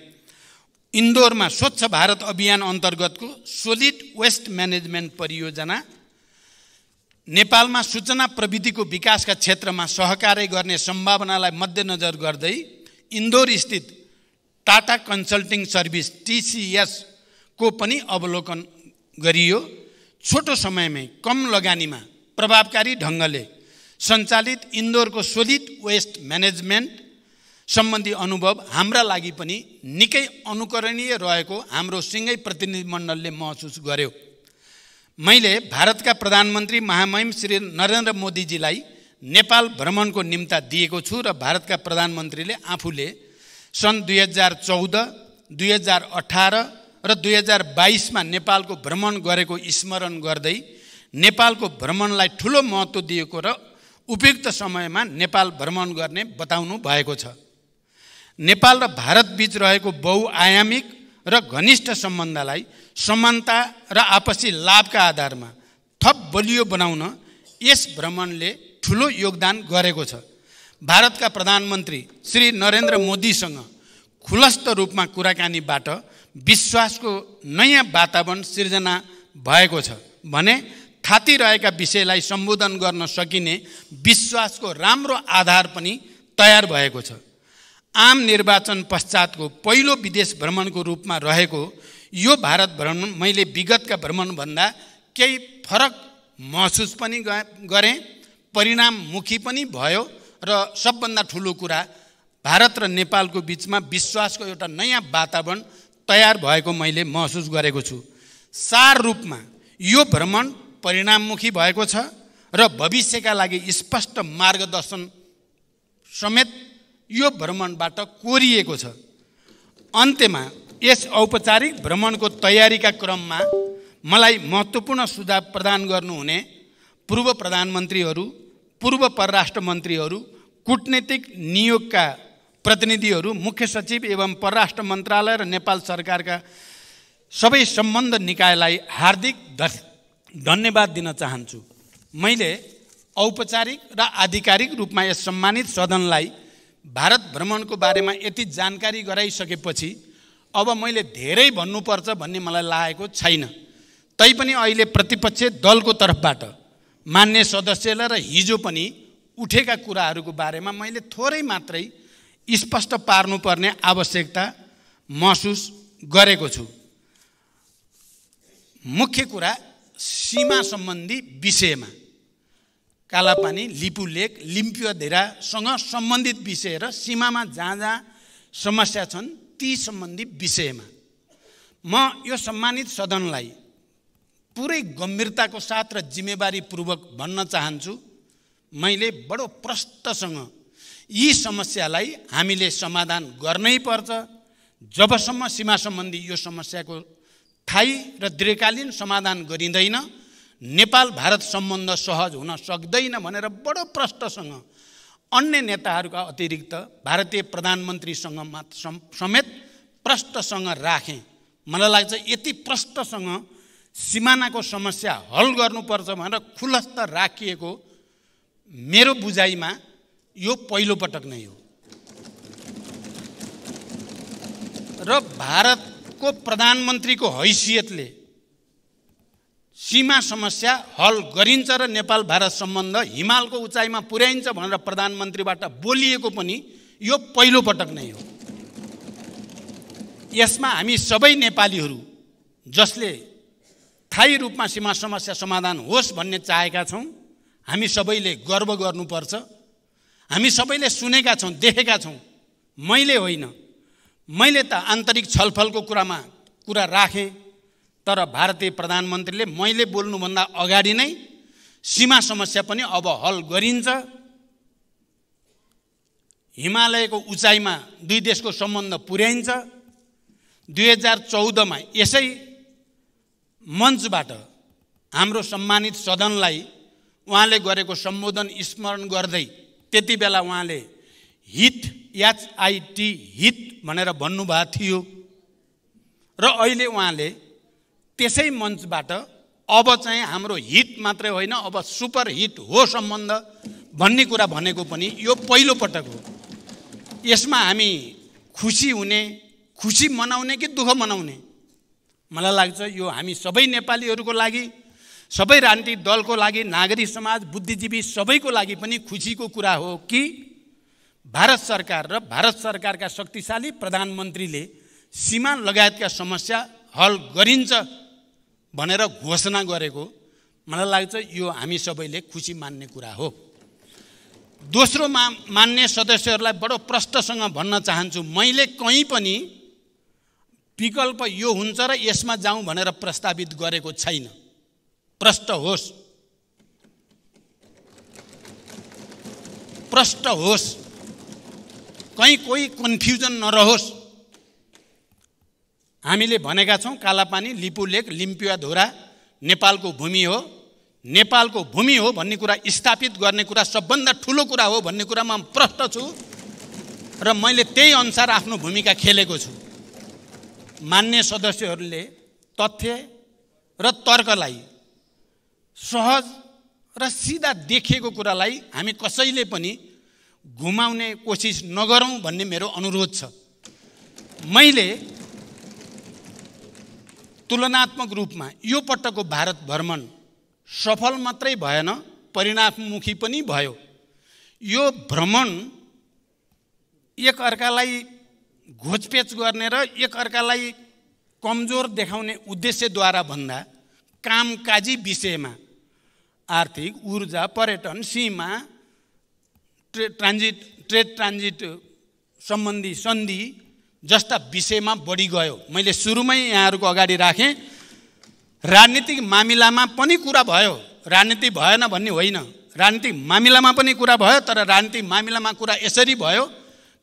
इन्दौरमा स्वच्छ भारत अभियान अन्तर्गतको सोलिड वेस्ट म्यानेजमेन्ट परियोजना, नेपालमा सूचना प्रविधिको विकासका क्षेत्रमा सहकार्य गर्ने सम्भावनालाई मध्यनजर गर्दै इन्दौर स्थित टाटा कन्सल्टिङ सर्भिस टीसीएस को पनि अवलोकन गरियो। छोटो समयमै कम लगानीमा प्रभावकारी ढङ्गले सञ्चालित इन्दौरको सोलिड वेस्ट म्यानेजमेन्ट सम्बन्धी अनुभव हाम्रा लागि पनि निकै अनुकरणीय रहेको हाम्रो सिँगै प्रतिनिधिमण्डलले महसुस गर्यो। मैले भारतका प्रधानमन्त्री महामहिम श्री नरेन्द्र मोदीजीलाई नेपाल भ्रमणको निम्ता दिएको छु र भारतका प्रधानमन्त्रीले आफूले सन् दुई हजार चौध दुई हजार अठार र दुई हजार बाइसमा नेपालको भ्रमण गरेको स्मरण गर्दै नेपालको भ्रमणलाई ठुलो महत्त्व दिएको र उपयुक्त समयमा नेपाल भ्रमण गर्ने बताउनु भएको छ। नेपाल र भारतबीच रहेको बहुआयामिक र घनिष्ठ सम्बन्धलाई समानता र आपसी लाभका आधारमा थप बलियो बनाउन यस भ्रमणले ठुलो योगदान गरेको छ। भारतका प्रधानमन्त्री श्री नरेन्द्र मोदीसँग खुलस्त रूपमा कुराकानीबाट विश्वासको नयाँ वातावरण सिर्जना भएको छ भने थाती रहेका विषयलाई सम्बोधन गर्न सकिने विश्वासको राम्रो आधार पनि तयार भएको छ। आम निर्वाचन पश्चातको पहिलो विदेश भ्रमणको रूपमा रहेको यो भारत भ्रमण मैले विगतका भ्रमणभन्दा केही फरक महसुस पनि गरेँ, परिणाममुखी पनि भयो र सबभन्दा ठुलो कुरा भारत र नेपालको बिचमा विश्वासको एउटा नयाँ वातावरण तयार भएको मैले महसुस गरेको छु। सार रूपमा यो भ्रमण परिणाममुखी भएको छ र भविष्यका लागि स्पष्ट मार्गदर्शन समेत यो भ्रमणबाट कोरिएको छ। अन्त्यमा यस औपचारिक भ्रमणको तयारीका क्रममा मलाई महत्त्वपूर्ण सुझाव प्रदान गर्नुहुने पूर्व प्रधानमन्त्रीहरू, पूर्व परराष्ट्र मन्त्रीहरू, कूटनीतिक नियोगका प्रतिनिधिहरू, मुख्य सचिव एवं परराष्ट्र मन्त्रालय र नेपाल सरकारका सबै सम्बन्ध निकायलाई हार्दिक धन्यवाद दिन चाहन्छु। मैले औपचारिक र आधिकारिक रूपमा यस सम्मानित सदनलाई भारत भ्रमणको बारेमा यति जानकारी गराइसकेपछि अब मैले धेरै भन्नुपर्छ भन्ने मलाई लागेको छैन। तैपनि अहिले प्रतिपक्ष दलको तर्फबाट मान्य सदस्यले र हिजो पनि उठेका कुराहरूको बारेमा मैले थोरै मात्रै स्पष्ट पार्नुपर्ने आवश्यकता महसुस गरेको छु। मुख्य कुरा सीमा सम्बन्धी विषयमा कालापानी, लिपुलेक, लिम्पियाधुरासँग सम्बन्धित विषय र सीमामा जहाँ जहाँ समस्या छन् ती सम्बन्धी विषयमा म यो सम्मानित सदनलाई पूरै गम्भीरताको साथ र जिम्मेवारीपूर्वक भन्न चाहन्छु। मैले बडो प्रष्टसँग यी समस्यालाई हामीले समाधान गर्नै पर्छ। जबसम्म सीमा सम्बन्धी यो समस्याको थायी र दीर्घकालीन समाधान गरिँदैन नेपाल भारत सम्बन्ध सहज हुन सक्दैन भनेर बडो प्रष्टसँग अन्य नेताहरूका अतिरिक्त भारतीय प्रधानमन्त्रीसँग समेत प्रष्टसँग राखेँ। मलाई लाग्छ यति प्रष्टसँग सीमानाको समस्या हल गर्नुपर्छ भनेर खुलस्त राखिएको मेरो बुझाइमा यो पहिलो पटक नै हो र भारतको प्रधानमन्त्रीको हैसियतले सीमा समस्या हल गरिन्छ र नेपाल भारत सम्बन्ध हिमालको उचाइमा पुर्याइन्छ भनेर प्रधानमन्त्रीबाट बोलिएको पनि यो पहिलो पटक नै हो। यसमा हामी सबै नेपालीहरू जसले थायी रूपमा सीमा समस्या समाधान होस् भन्ने चाहेका छौं हामी सबैले गर्व गर्नुपर्छ। हामी सबैले सुनेका छौं, देखेका छौं। मैले होइन, मैले त आन्तरिक छलफलको कुरामा कुरा राखेँ, तर भारतीय प्रधानमन्त्रीले मैले बोल्नुभन्दा अगाडि नै सीमा समस्या पनि अब हल गरिन्छ, हिमालयको उचाइमा दुई देशको सम्बन्ध पुर्याइन्छ। दुई हजार चौधमा यसै मञ्चबाट हाम्रो सम्मानित सदनलाई उहाँले गरेको सम्बोधन स्मरण गर्दै त्यति बेला उहाँले हिट एचआईटी हिट भनेर भन्नुभएको थियो र अहिले उहाँले त्यसै मञ्चबाट अब चाहिँ हाम्रो हिट मात्रै होइन, अब सुपर हिट हो सम्बन्ध भन्ने कुरा भनेको पनि यो पहिलो पटक हो। यसमा हामी खुसी हुने, खुसी मनाउने कि दुःख मनाउने, मलाई लाग्छ यो हामी सबै नेपालीहरूको लागि, सबै राजनीतिक दलको लागि, नागरिक समाज, बुद्धिजीवी सबैको लागि पनि खुसीको कुरा हो कि भारत सरकार र भारत सरकारका शक्तिशाली प्रधानमन्त्रीले सीमा लगायतका समस्या हल गरिन्छ भनेर घोषणा गरेको मलाई लाग्छ यो हामी सबैले खुसी मान्ने कुरा हो। दोस्रोमा मान्ने सदस्यहरूलाई बडो प्रष्टसँग भन्न चाहन्छु, मैले कहीँ पनि विकल्प यो हुन्छ र यसमा जाउँ भनेर प्रस्तावित गरेको छैन। प्रष्ट होस्, प्रष्ट होस्, कहीँ कोही कन्फ्युजन नरहोस्। हामीले भनेका छौं कालापानी, लिपुलेक, लिम्पियाधुरा नेपालको भूमि हो, नेपालको भूमि हो भन्ने कुरा स्थापित गर्ने कुरा सबभन्दा ठुलो कुरा हो भन्ने कुरामा प्रष्ट छु र मैले त्यही अनुसार आफ्नो भूमिका खेलेको छु। मान्य सदस्यहरूले तथ्य र तर्कलाई सहज र सिधा देखिएको कुरालाई हामी कसैले पनि घुमाउने कोसिस नगरौँ भन्ने मेरो अनुरोध छ। मैले तुलनात्मक रूपमा यो पटकको भारत भ्रमण सफल मात्रै भएन, परिणाममुखी पनि भयो। यो भ्रमण एकअर्कालाई घोचपेच गर्ने र एकअर्कालाई कमजोर देखाउने उद्देश्यद्वारा भन्दा कामकाजी विषयमा आर्थिक, ऊर्जा, पर्यटन, सीमा, ट्रे ट्रान्जिट ट्रेड ट्रान्जिट सम्बन्धी सन्धि जस्ता विषयमा बढी गयो। मैले सुरुमै यहाँहरूको अगाडि राखेँ, राजनीतिक मामिलामा पनि कुरा भयो, राजनीति भएन भन्ने होइन, राजनीतिक मामिलामा पनि कुरा भयो, तर राजनीतिक मामिलामा कुरा यसरी भयो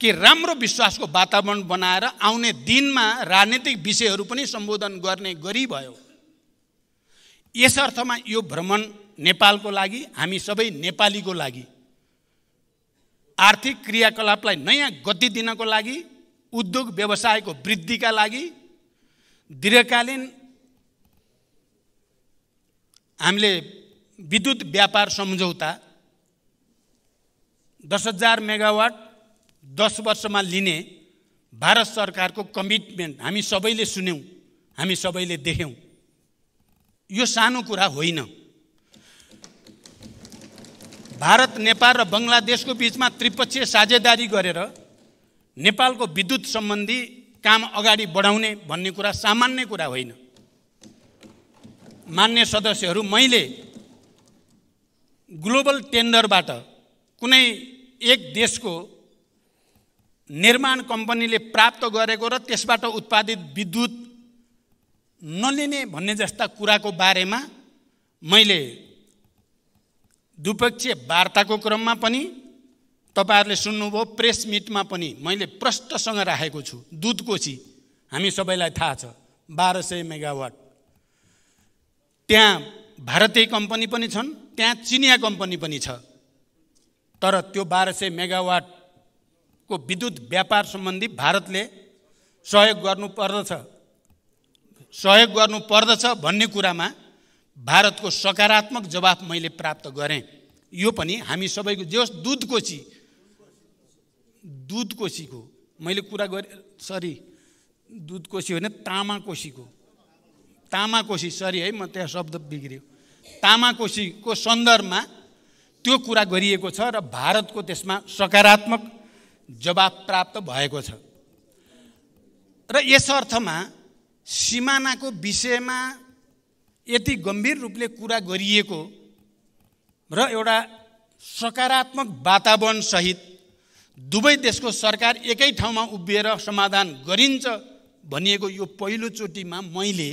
कि राम्रो विश्वासको वातावरण बनाएर आउने दिनमा राजनीतिक विषयहरू पनि सम्बोधन गर्ने गरी भयो। यस अर्थमा यो भ्रमण नेपालको लागि, हामी सबै नेपालीको लागि, आर्थिक क्रियाकलापलाई नयाँ गति दिनको लागि, उद्योग व्यवसायको वृद्धिका लागि, दीर्घकालीन हामीले विद्युत व्यापार सम्झौता दस हजार मेगावाट दस वर्षमा लिने भारत सरकारको कमिटमेन्ट हामी सबैले सुन्यौं, हामी सबैले देख्यौं। यो सानो कुरा होइन। भारत नेपाल र बङ्गलादेशको बीचमा त्रिपक्षीय साझेदारी गरेर नेपालको विद्युत सम्बन्धी काम अगाडि बढाउने भन्ने कुरा सामान्य कुरा होइन। मान्य सदस्यहरू, मैले ग्लोबल टेन्डरबाट कुनै एक देशको निर्माण कम्पनीले प्राप्त गरेको र त्यसबाट उत्पादित विद्युत नलिने भन्ने जस्ता कुराको बारेमा मैले द्विपक्षीय वार्ताको क्रममा पनि तपाईहरुले सुन्नुभयो, प्रेस मिटमा पनि मैले प्रष्टसँग राखेको छु। दूध कोशी हामी सबैलाई थाहा छ, बाह्र सय मेगावाट, त्यहाँ भारतीय कम्पनी पनि छन्, त्यहाँ चिनिया कम्पनी पनि छ, तर त्यो बाह्र सय मेगावाटको विद्युत व्यापार सम्बन्धी भारतले सहयोग गर्नुपर्दछ सहयोग गर्नुपर्दछ भन्ने कुरामा भारतको सकारात्मक जवाफ मैले प्राप्त गरेँ। यो पनि हामी सबैको जे होस्, दूध कोशी दूध कोशीको मैले कुरा गरेँ, सरी दूध कोशी होइन तामा कोशीको तामा कोशी सरी है म त्यहाँ शब्द बिग्रियो तामा कोशीको सन्दर्भमा त्यो कुरा गरिएको छ र भारतको त्यसमा सकारात्मक जवाफ प्राप्त भएको छ। र यस अर्थमा सिमानाको विषयमा यति गम्भीर रूपले कुरा गरिएको र एउटा सकारात्मक वातावरण सहित दुवै देशको सरकार एकै ठाउँमा उभिएर समाधान गरिन्छ भनिएको यो पहिलो चोटीमा मैले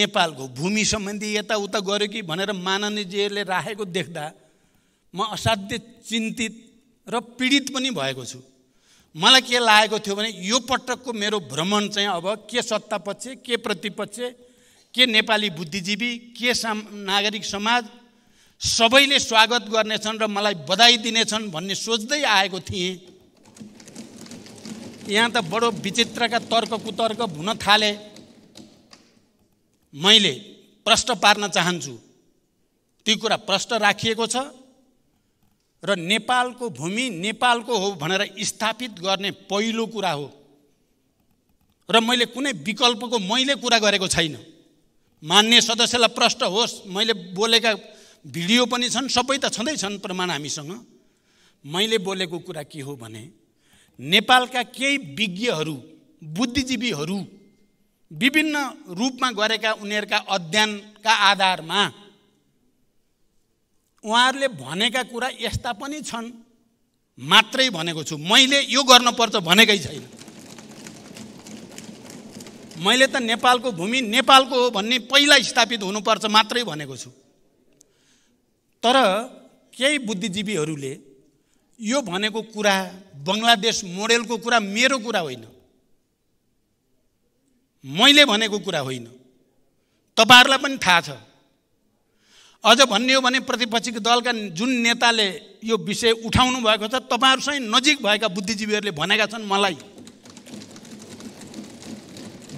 नेपालको भूमि सम्बन्धी यताउता गर्यो कि भनेर माननीयजीले राखेको देख्दा म असाध्यै चिन्तित र पीडित पनि भएको छु। मलाई के लागेको थियो भने यो पटकको मेरो भ्रमण चाहिँ अब के सत्तापक्ष, के प्रतिपक्ष, के नेपाली बुद्धिजीवी, के साम नागरिक समाज सबैले स्वागत गर्नेछन् र मलाई बधाई दिनेछन् भन्ने सोच्दै आएको थिएँ। यहाँ त बडो विचित्रका तर्क कुतर्क हुन थाले। मैले प्रश्न पार्न चाहन्छु, ती कुरा प्रश्न राखिएको छ र नेपालको भूमि नेपालको हो भनेर स्थापित गर्ने पहिलो कुरा हो र मैले कुनै विकल्पको मैले कुरा गरेको छैन। मान्य सदस्यलाई प्रश्न होस्, मैले बोलेका भिडियो पनि छन्, सबै त छँदैछन् प्रमाण हामीसँग। मैले बोलेको कुरा के हो भने नेपालका केही विज्ञहरू, बुद्धिजीवीहरू विभिन्न रूपमा गरेका उनीहरूका अध्ययनका आधारमा उहाँहरूले भनेका कुरा यस्ता पनि छन् मात्रै भनेको छु। मैले यो गर्नुपर्छ भनेकै छैन। मैले त नेपालको भूमि नेपालको हो भन्ने पहिला स्थापित हुनुपर्छ मात्रै भनेको छु। तर केही बुद्धिजीवीहरूले यो भनेको कुरा बङ्गलादेश मोडेलको कुरा मेरो कुरा होइन, मैले भनेको कुरा होइन, तपाईहरुलाई पनि थाहा छ। अझ भन्ने हो भने प्रतिपक्षी दलका जुन नेताले यो विषय उठाउनु भएको छ तपाईहरुसँग नजिक भएका बुद्धिजीवीहरूले भनेका छन् मलाई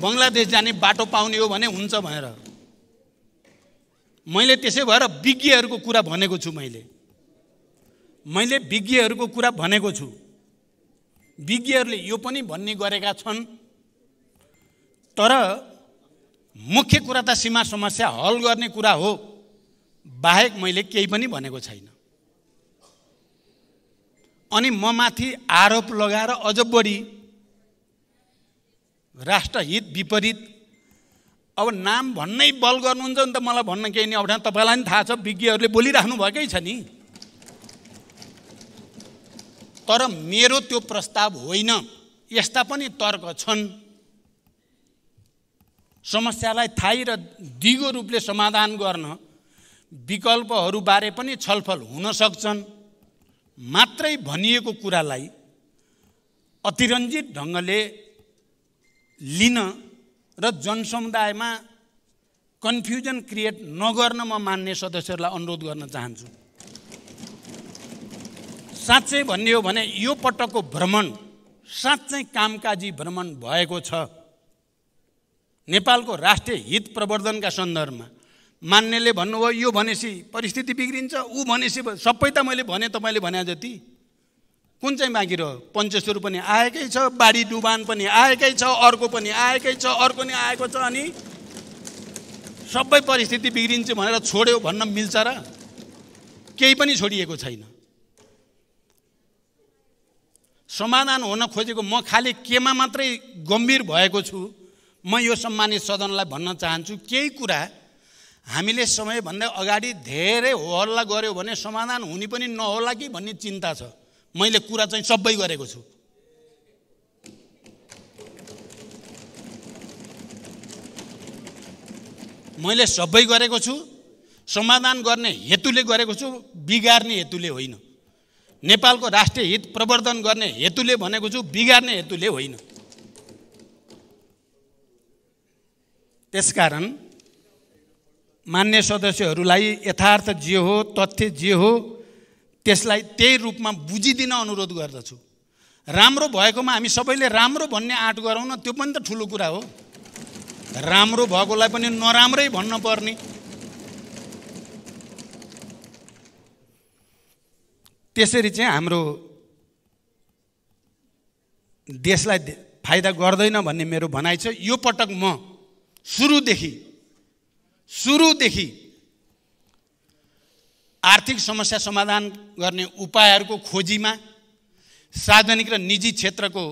बङ्गलादेश जाने बाटो पाउने हो भने हुन्छ भनेर। मैले त्यसै भएर विज्ञहरूको कुरा भनेको छु। मैले मैले विज्ञहरूको कुरा भनेको छु। विज्ञहरूले यो पनि भन्ने गरेका छन्, तर मुख्य कुरा त सीमा समस्या हल गर्ने कुरा हो, बाहेक मैले केही पनि भनेको छैन। अनि म माथि आरोप लगाएर अझ बढी राष्ट्रहित विपरीत, अब नाम भन्नै बल गर्नुहुन्छ नि त, मलाई भन्न केही नै अप्ठ्यारो, तपाईँलाई पनि थाहा छ, विज्ञहरूले बोलिराख्नु भएकै छ नि। तर मेरो त्यो प्रस्ताव होइन। यस्ता पनि तर्क छन्। समस्यालाई थायी र दिगो रूपले समाधान गर्न विकल्पहरूबारे पनि छलफल हुन सक्छन्। मात्रै भनिएको कुरालाई अतिरञ्जित ढङ्गले लिन र जनसमुदायमा कन्फ्युजन क्रिएट नगर्न म मान्य सदस्यहरूलाई अनुरोध गर्न चाहन्छु। साँच्चै भन्ने हो भने यो पटकको भ्रमण साँच्चै कामकाजी भ्रमण भएको छ। नेपालको राष्ट्रिय हित प्रवर्धनका सन्दर्भमा मान्यले भन्नुभयो यो भनेपछि परिस्थिति बिग्रिन्छ, ऊ भनेपछि सबै त मैले भने, तपाईँले भने जति कुन चाहिँ बाँकी रह्यो? पञ्चेश्वर पनि आएकै छ, बाढी डुबान पनि आएकै छ, अर्को पनि आएकै छ, अर्को नि आएको छ, अनि सबै परिस्थिति बिग्रिन्छ भनेर छोड्यो भन्न मिल्छ र? केही पनि छोडिएको छैन। समाधान हुन खोजेको म खाली केमा मात्रै गम्भीर भएको छु, म यो सम्मानित सदनलाई भन्न चाहन्छु केही कुरा हामीले समयभन्दा अगाडि धेरै होहल्ला गर्यो भने समाधान हुने पनि नहोला कि भन्ने चिन्ता छ। मैले कुरा चाहिँ सबै गरेको छु। मैले सबै गरेको छु, समाधान गर्ने हेतुले गरेको छु, बिगार्ने हेतुले होइन। नेपालको राष्ट्रिय हित प्रवर्धन गर्ने हेतुले भनेको छु, बिगार्ने हेतुले होइन। त्यसकारण मान्य सदस्यहरूलाई यथार्थ जे हो, तथ्य जे हो, त्यसलाई त्यही रूपमा बुझिदिन अनुरोध गर्दछु। राम्रो भएकोमा हामी सबैले राम्रो भन्ने आँट गरौँ न, त्यो पनि त ठुलो कुरा हो। राम्रो भएकोलाई पनि नराम्रै भन्न पर्ने। त्यसरी चाहिँ हाम्रो देशलाई फाइदा गर्दैन भन्ने मेरो भनाइ छ। यो पटक म सुरुदेखि सुरुदेखि आर्थिक समस्या समाधान गर्ने उपायहरूको खोजीमा सार्वजनिक र निजी क्षेत्रको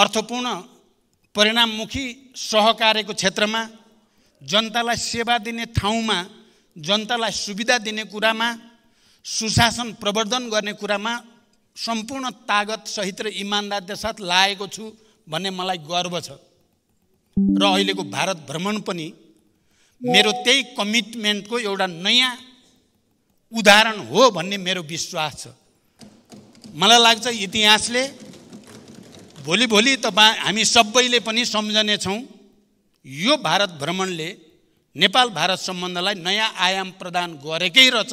अर्थपूर्ण परिणाममुखी सहकार्यको क्षेत्रमा, जनतालाई सेवा दिने ठाउँमा, जनतालाई सुविधा दिने कुरामा, सुशासन प्रवर्धन गर्ने कुरामा सम्पूर्ण तागत सहित र इमान्दारीका साथ लागेको छु भन्ने मलाई गर्व छ। र अहिलेको भारत भ्रमण पनि मेरो त्यही कमिटमेन्टको एउटा नयाँ उदाहरण हो भन्ने मेरो विश्वास छ। मलाई लाग्छ इतिहासले भोलि भोलि तपाईँ हामी सबैले पनि सम्झने छौँ। यो भारत भ्रमणले नेपाल भारत सम्बन्धलाई नयाँ आयाम प्रदान गरेकै रहेछ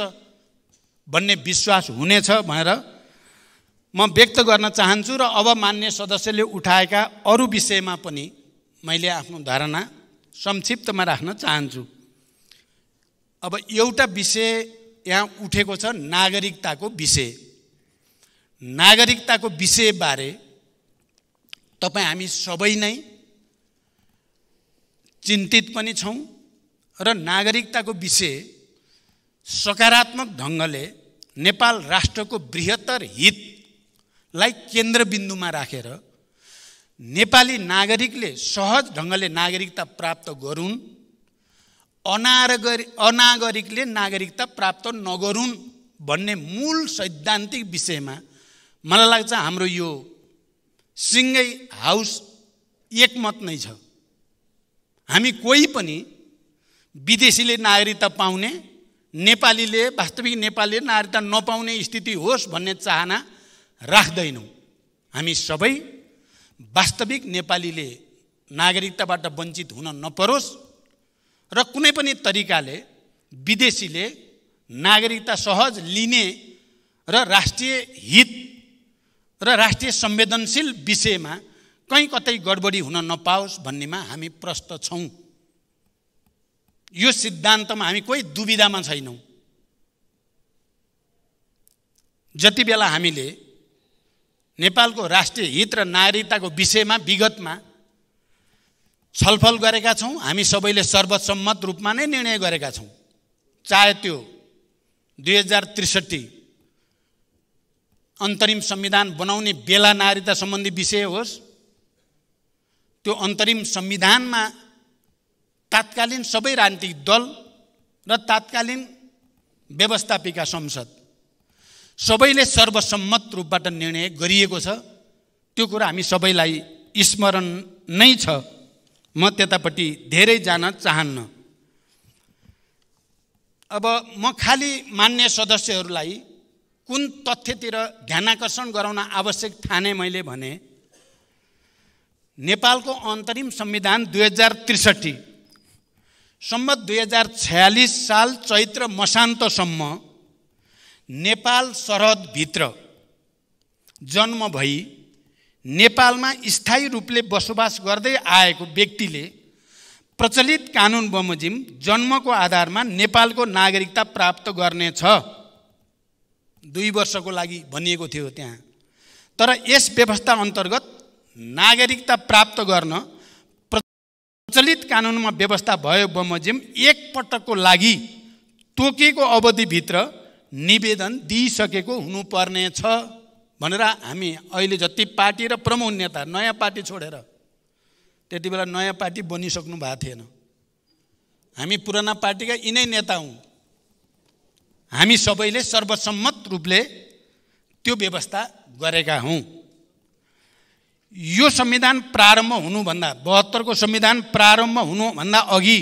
भन्ने विश्वास हुनेछ भनेर म व्यक्त गर्न चाहन्छु। र अब मान्य सदस्यले उठाएका अरू विषयमा पनि मैले आफ्नो धारणा संक्षिप्तमा राख्न चाहन्छु। अब एउटा विषय यहाँ उठेको छ, नागरिकताको विषय। नागरिकताको विषयबारे तपाईं हामी सबै नै चिन्तित पनि छौँ र नागरिकताको विषय सकारात्मक ढङ्गले नेपाल राष्ट्रको बृहत्तर हितलाई केन्द्रबिन्दुमा राखेर नेपाली नागरिकले सहज ढङ्गले नागरिकता प्राप्त गरून्, अनागरिक अनागरिकले नागरिकता प्राप्त नगरून् भन्ने मूल सैद्धान्तिक विषयमा मलाई लाग्छ हाम्रो यो सिंगै हाउस एकमत नै छ। हामी कोही पनि विदेशीले नागरिकता पाउने, नेपालीले वास्तविक नेपालीले नागरिकता नपाउने स्थिति होस् भन्ने चाहना राख्दैनौँ। हामी सबै वास्तविक नेपालीले नागरिकताबाट वञ्चित हुन नपरोस् र कुनै पनि तरिकाले विदेशीले नागरिकता सहज लिने र राष्ट्रिय हित र राष्ट्रिय संवेदनशील विषयमा कहीँ कतै गडबडी हुन नपाओस् भन्नेमा हामी प्रष्ट छौँ। यो सिद्धान्तमा हामी कोही दुविधामा छैनौँ। जति बेला हामीले नेपालको राष्ट्रिय हित र नागरिकताको विषयमा विगतमा छलफल गरेका छौँ, हामी सबैले सर्वसम्मत रूपमा नै निर्णय गरेका छौँ। चाहे त्यो दुई हजार त्रिसठी अन्तरिम संविधान बनाउने बेला नागरिकता सम्बन्धी विषय होस्, त्यो अन्तरिम संविधानमा तात्कालीन सबै राजनीतिक दल र तात्कालीन व्यवस्थापिका संसद सबैले सर्वसम्मत रूपबाट निर्णय गरिएको छ। त्यो कुरा हामी सबैलाई स्मरण नै छ। म त्यतापट्टि धेरै जान चाहन्न। अब म खाली मान्य सदस्यहरूलाई कुन तथ्यतिर ध्यानाकर्षण गराउन आवश्यक ठाने मैले भने, नेपालको अन्तरिम संविधान दुई हजार त्रिसठी सम्म दुई हजार छयालिस साल चैत्र मसान्तसम्म नेपाल सरहदभित्र जन्म भई नेपालमा स्थायी रूपले बसोबास गर्दै आएको व्यक्तिले प्रचलित कानुन बमोजिम जन्मको आधारमा नेपालको नागरिकता प्राप्त गर्नेछ। दुई वर्षको लागि भनिएको थियो त्यहाँ। तर यस व्यवस्था अन्तर्गत नागरिकता प्राप्त गर्न प्रचलित कानुनमा व्यवस्था भयो बमोजिम एक पटकको लागि तोकेको अवधिभित्र निवेदन दिइसकेको हुनुपर्नेछ भनेर हामी अहिले जति पार्टी र प्रमुख नेता नयाँ पार्टी छोडेर, त्यति बेला नयाँ पार्टी बनिसक्नु भएको थिएन, हामी पुराना पार्टीका यिनै नेता हौँ, हामी सबैले सर्वसम्मत रूपले त्यो व्यवस्था गरेका हौँ। यो संविधान प्रारम्भ हुनुभन्दा बहत्तर को संविधान प्रारम्भ हुनुभन्दा अघि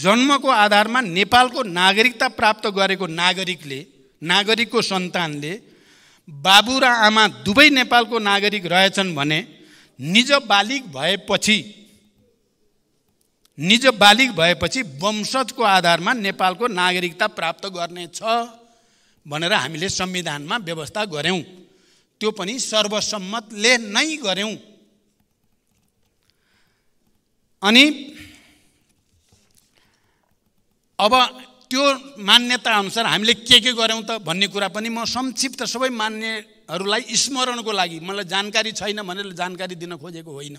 जन्मको आधारमा नेपालको नागरिकता प्राप्त गरेको नागरिकले, नागरिकको सन्तानले बाबु र आमा दुवै नेपालको नागरिक रहेछन् भने निज बालिग भएपछि निज बालिग भएपछि वंशजको आधारमा नेपालको नागरिकता प्राप्त गर्नेछ भनेर हामीले संविधानमा व्यवस्था गर्यौं, त्यो पनि सर्वसम्मतले नै गर्यौं। अनि अब त्यो मान्यता अनुसार हामीले के के गर्यौं त भन्ने कुरा पनि म संक्षिप्त सबै मान्यहरूलाई स्मरणको लागि, मलाई जानकारी छैन भनेर जानकारी दिन खोजेको होइन।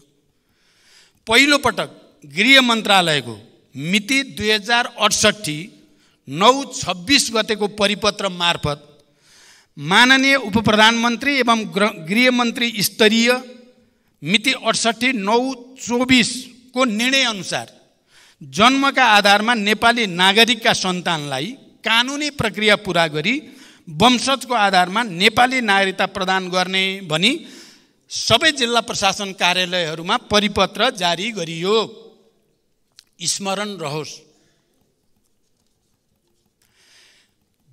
पहिलो पटक गृह मन्त्रालयको मिति दुई हजार अठसट्ठी नौ छब्बीस गतेको परिपत्र मार्फत माननीय उप प्रधानमन्त्री एवं गृहमन्त्री स्तरीय मिति अठसट्ठी नौ चौबीस को निर्णय अनुसार जन्मका आधारमा नेपाली नागरिकका सन्तानलाई कानुनी प्रक्रिया पूरा गरी वंशजको आधारमा नेपाली नागरिकता प्रदान गर्ने भनी सबै जिल्ला प्रशासन कार्यालयहरूमा परिपत्र जारी गरियो, स्मरण रहोस्।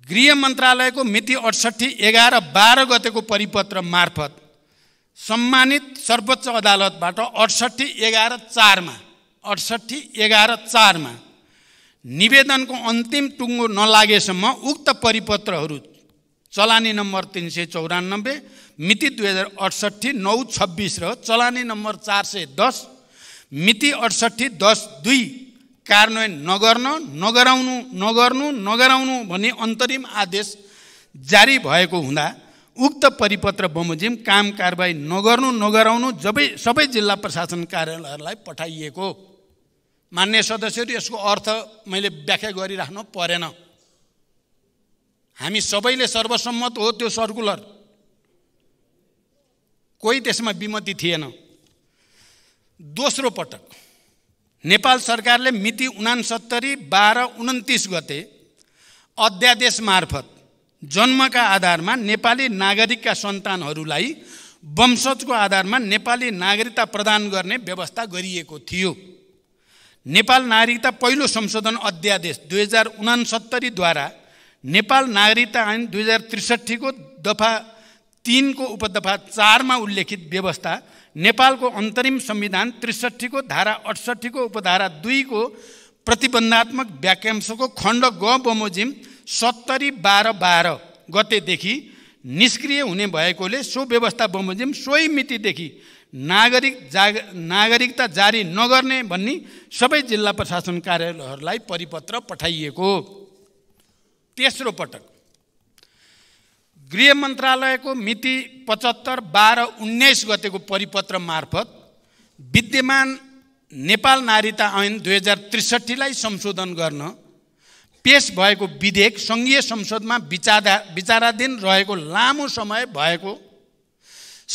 गृह मन्त्रालयको मिति अठसट्ठी एघार बाह्र गतेको परिपत्र मार्फत सम्मानित सर्वोच्च अदालतबाट अठसट्ठी एघार चारमा अठसट्ठी एघार चारमा निवेदनको अन्तिम टुङ्गो नलागेसम्म उक्त परिपत्रहरू चलानी नम्बर तीन सौ चौरानब्बे मिति दुई हजार अठसट्ठी नौ छब्बीस र चलानी नंबर चार सौ दस मिति अठसट्ठी दस दुई कार्यान्वयन नगर्न नगराउनु नगर्नु नगराउनु भन्ने अन्तरिम आदेश जारी भएको हुँदा उक्त परिपत्र बमोजिम काम कारबाही नगर्नु नगराउनु जबै सबै जिल्ला प्रशासन कार्यालयहरूलाई पठाइएको। मान्य सदस्यहरू, यसको अर्थ मैले व्याख्या गरिराख्नु परेन, हामी सबैले सर्वसम्मत हो। त्यो सर्कुलर कोही त्यसमा विमति थिएन। दोस्रो पटक नेपाल सरकारले मिति उनासत्तरी बाह्र उन्तिस गते अध्यादेश मार्फत जन्मका आधारमा नेपाली नागरिकका सन्तानहरूलाई वंशजको आधारमा नेपाली नागरिकता प्रदान गर्ने व्यवस्था गरिएको थियो। नेपाल नागरिकता पहिलो संशोधन अध्यादेश दुई हजार उनासत्तरी द्वारा नेपाल नागरिकता ऐन दुई हजार त्रिसठी को दफा तीन को उपदफा चार में उल्लेखित व्यवस्था नेपालको अन्तरिम संविधान त्रिसठी को धारा अठसट्ठी को उपधारा दुई को प्रतिबन्धात्मक वाक्यांशको खण्ड ग बमोजिम सत्तरी बाह्र बाह्र गतेदेखि निष्क्रिय हुने भएकोले सो व्यवस्था बमोजिम सोही मितिदेखि नागरिक जाग नागरिकता जारी नगर्ने भन्ने सबै जिल्ला प्रशासन कार्यालयहरूलाई परिपत्र पठाइएको। तेस्रो पटक गृह मन्त्रालयको मिति पचहत्तर बाह्र उन्नाइस गतेको परिपत्र मार्फत विद्यमान नेपाल नागरिकता ऐन दुई हजार त्रिसठीलाई संशोधन गर्न पेश भएको विधेयक संघीय संसदमा विचारा विचाराधीन रहेको लामो समय भएको